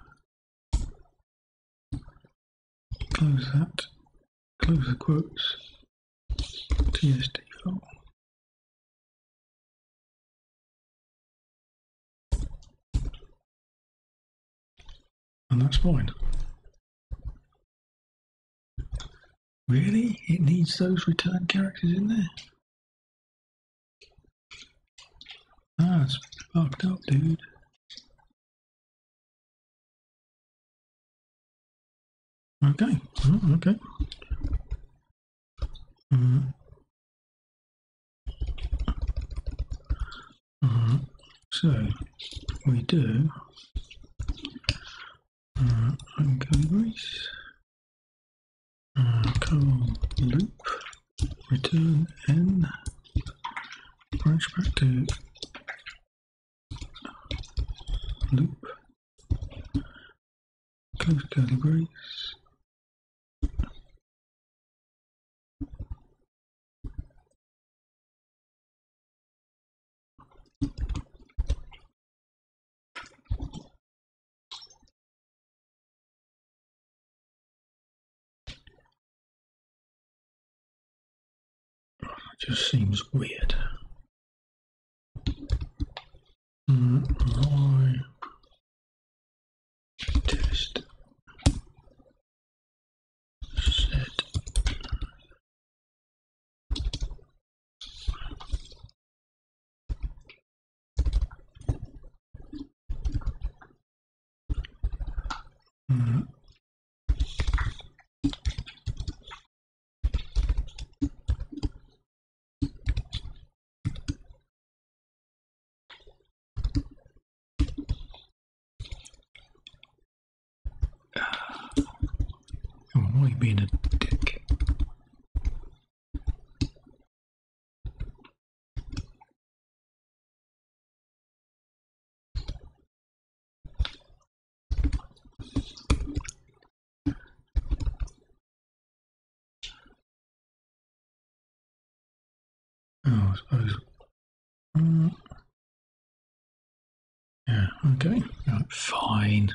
close that, close the quotes, TSD file. And that's fine. Really? It needs those return characters in there? Ah, it's fucked up, dude. Okay, oh, okay. So we do encodings, call loop, return n, branch back to loop, close curly brace. Just seems weird. I test sed being a dick. Oh, I suppose. Yeah, okay. Oh, fine.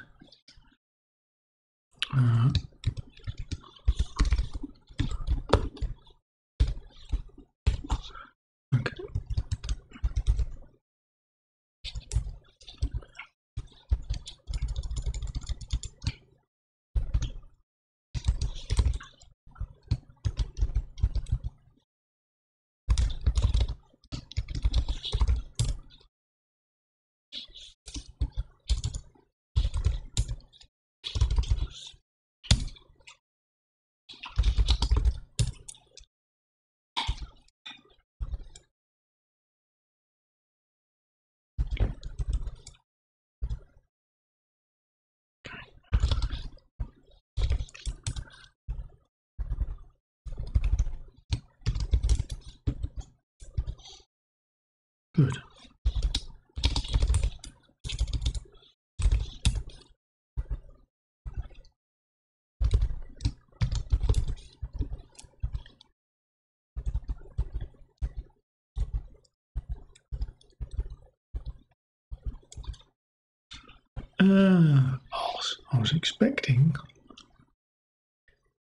Good. I was expecting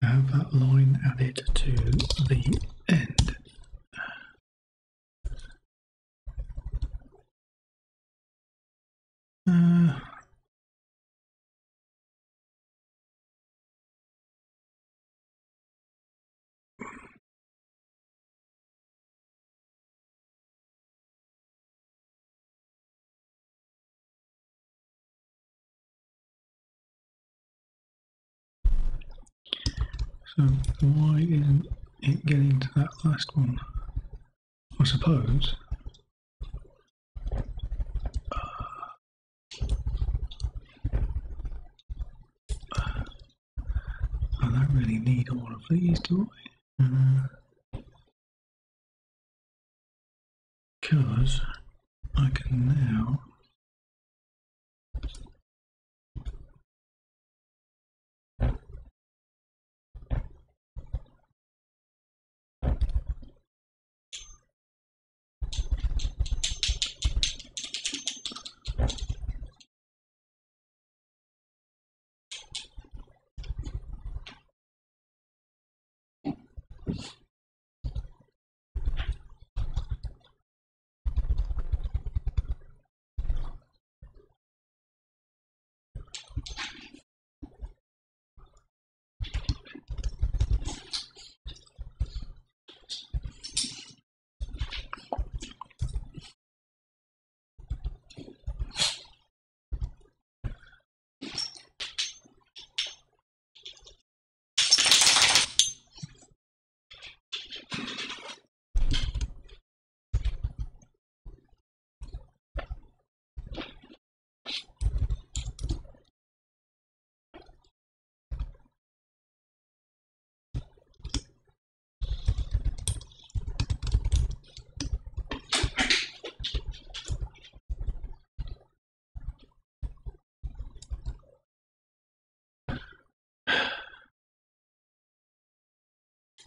to have that line added to the end. So why isn't it getting to that last one? I suppose. I don't really need all of these, do I? Because I can now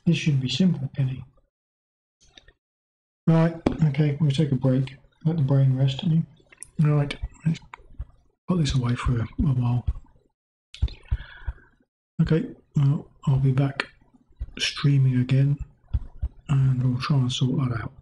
This should be simple, Kenny. Right, okay, we'll take a break. Let the brain rest, I mean. Right, let's put this away for a while. Okay, well, I'll be back streaming again, and we'll try and sort that out.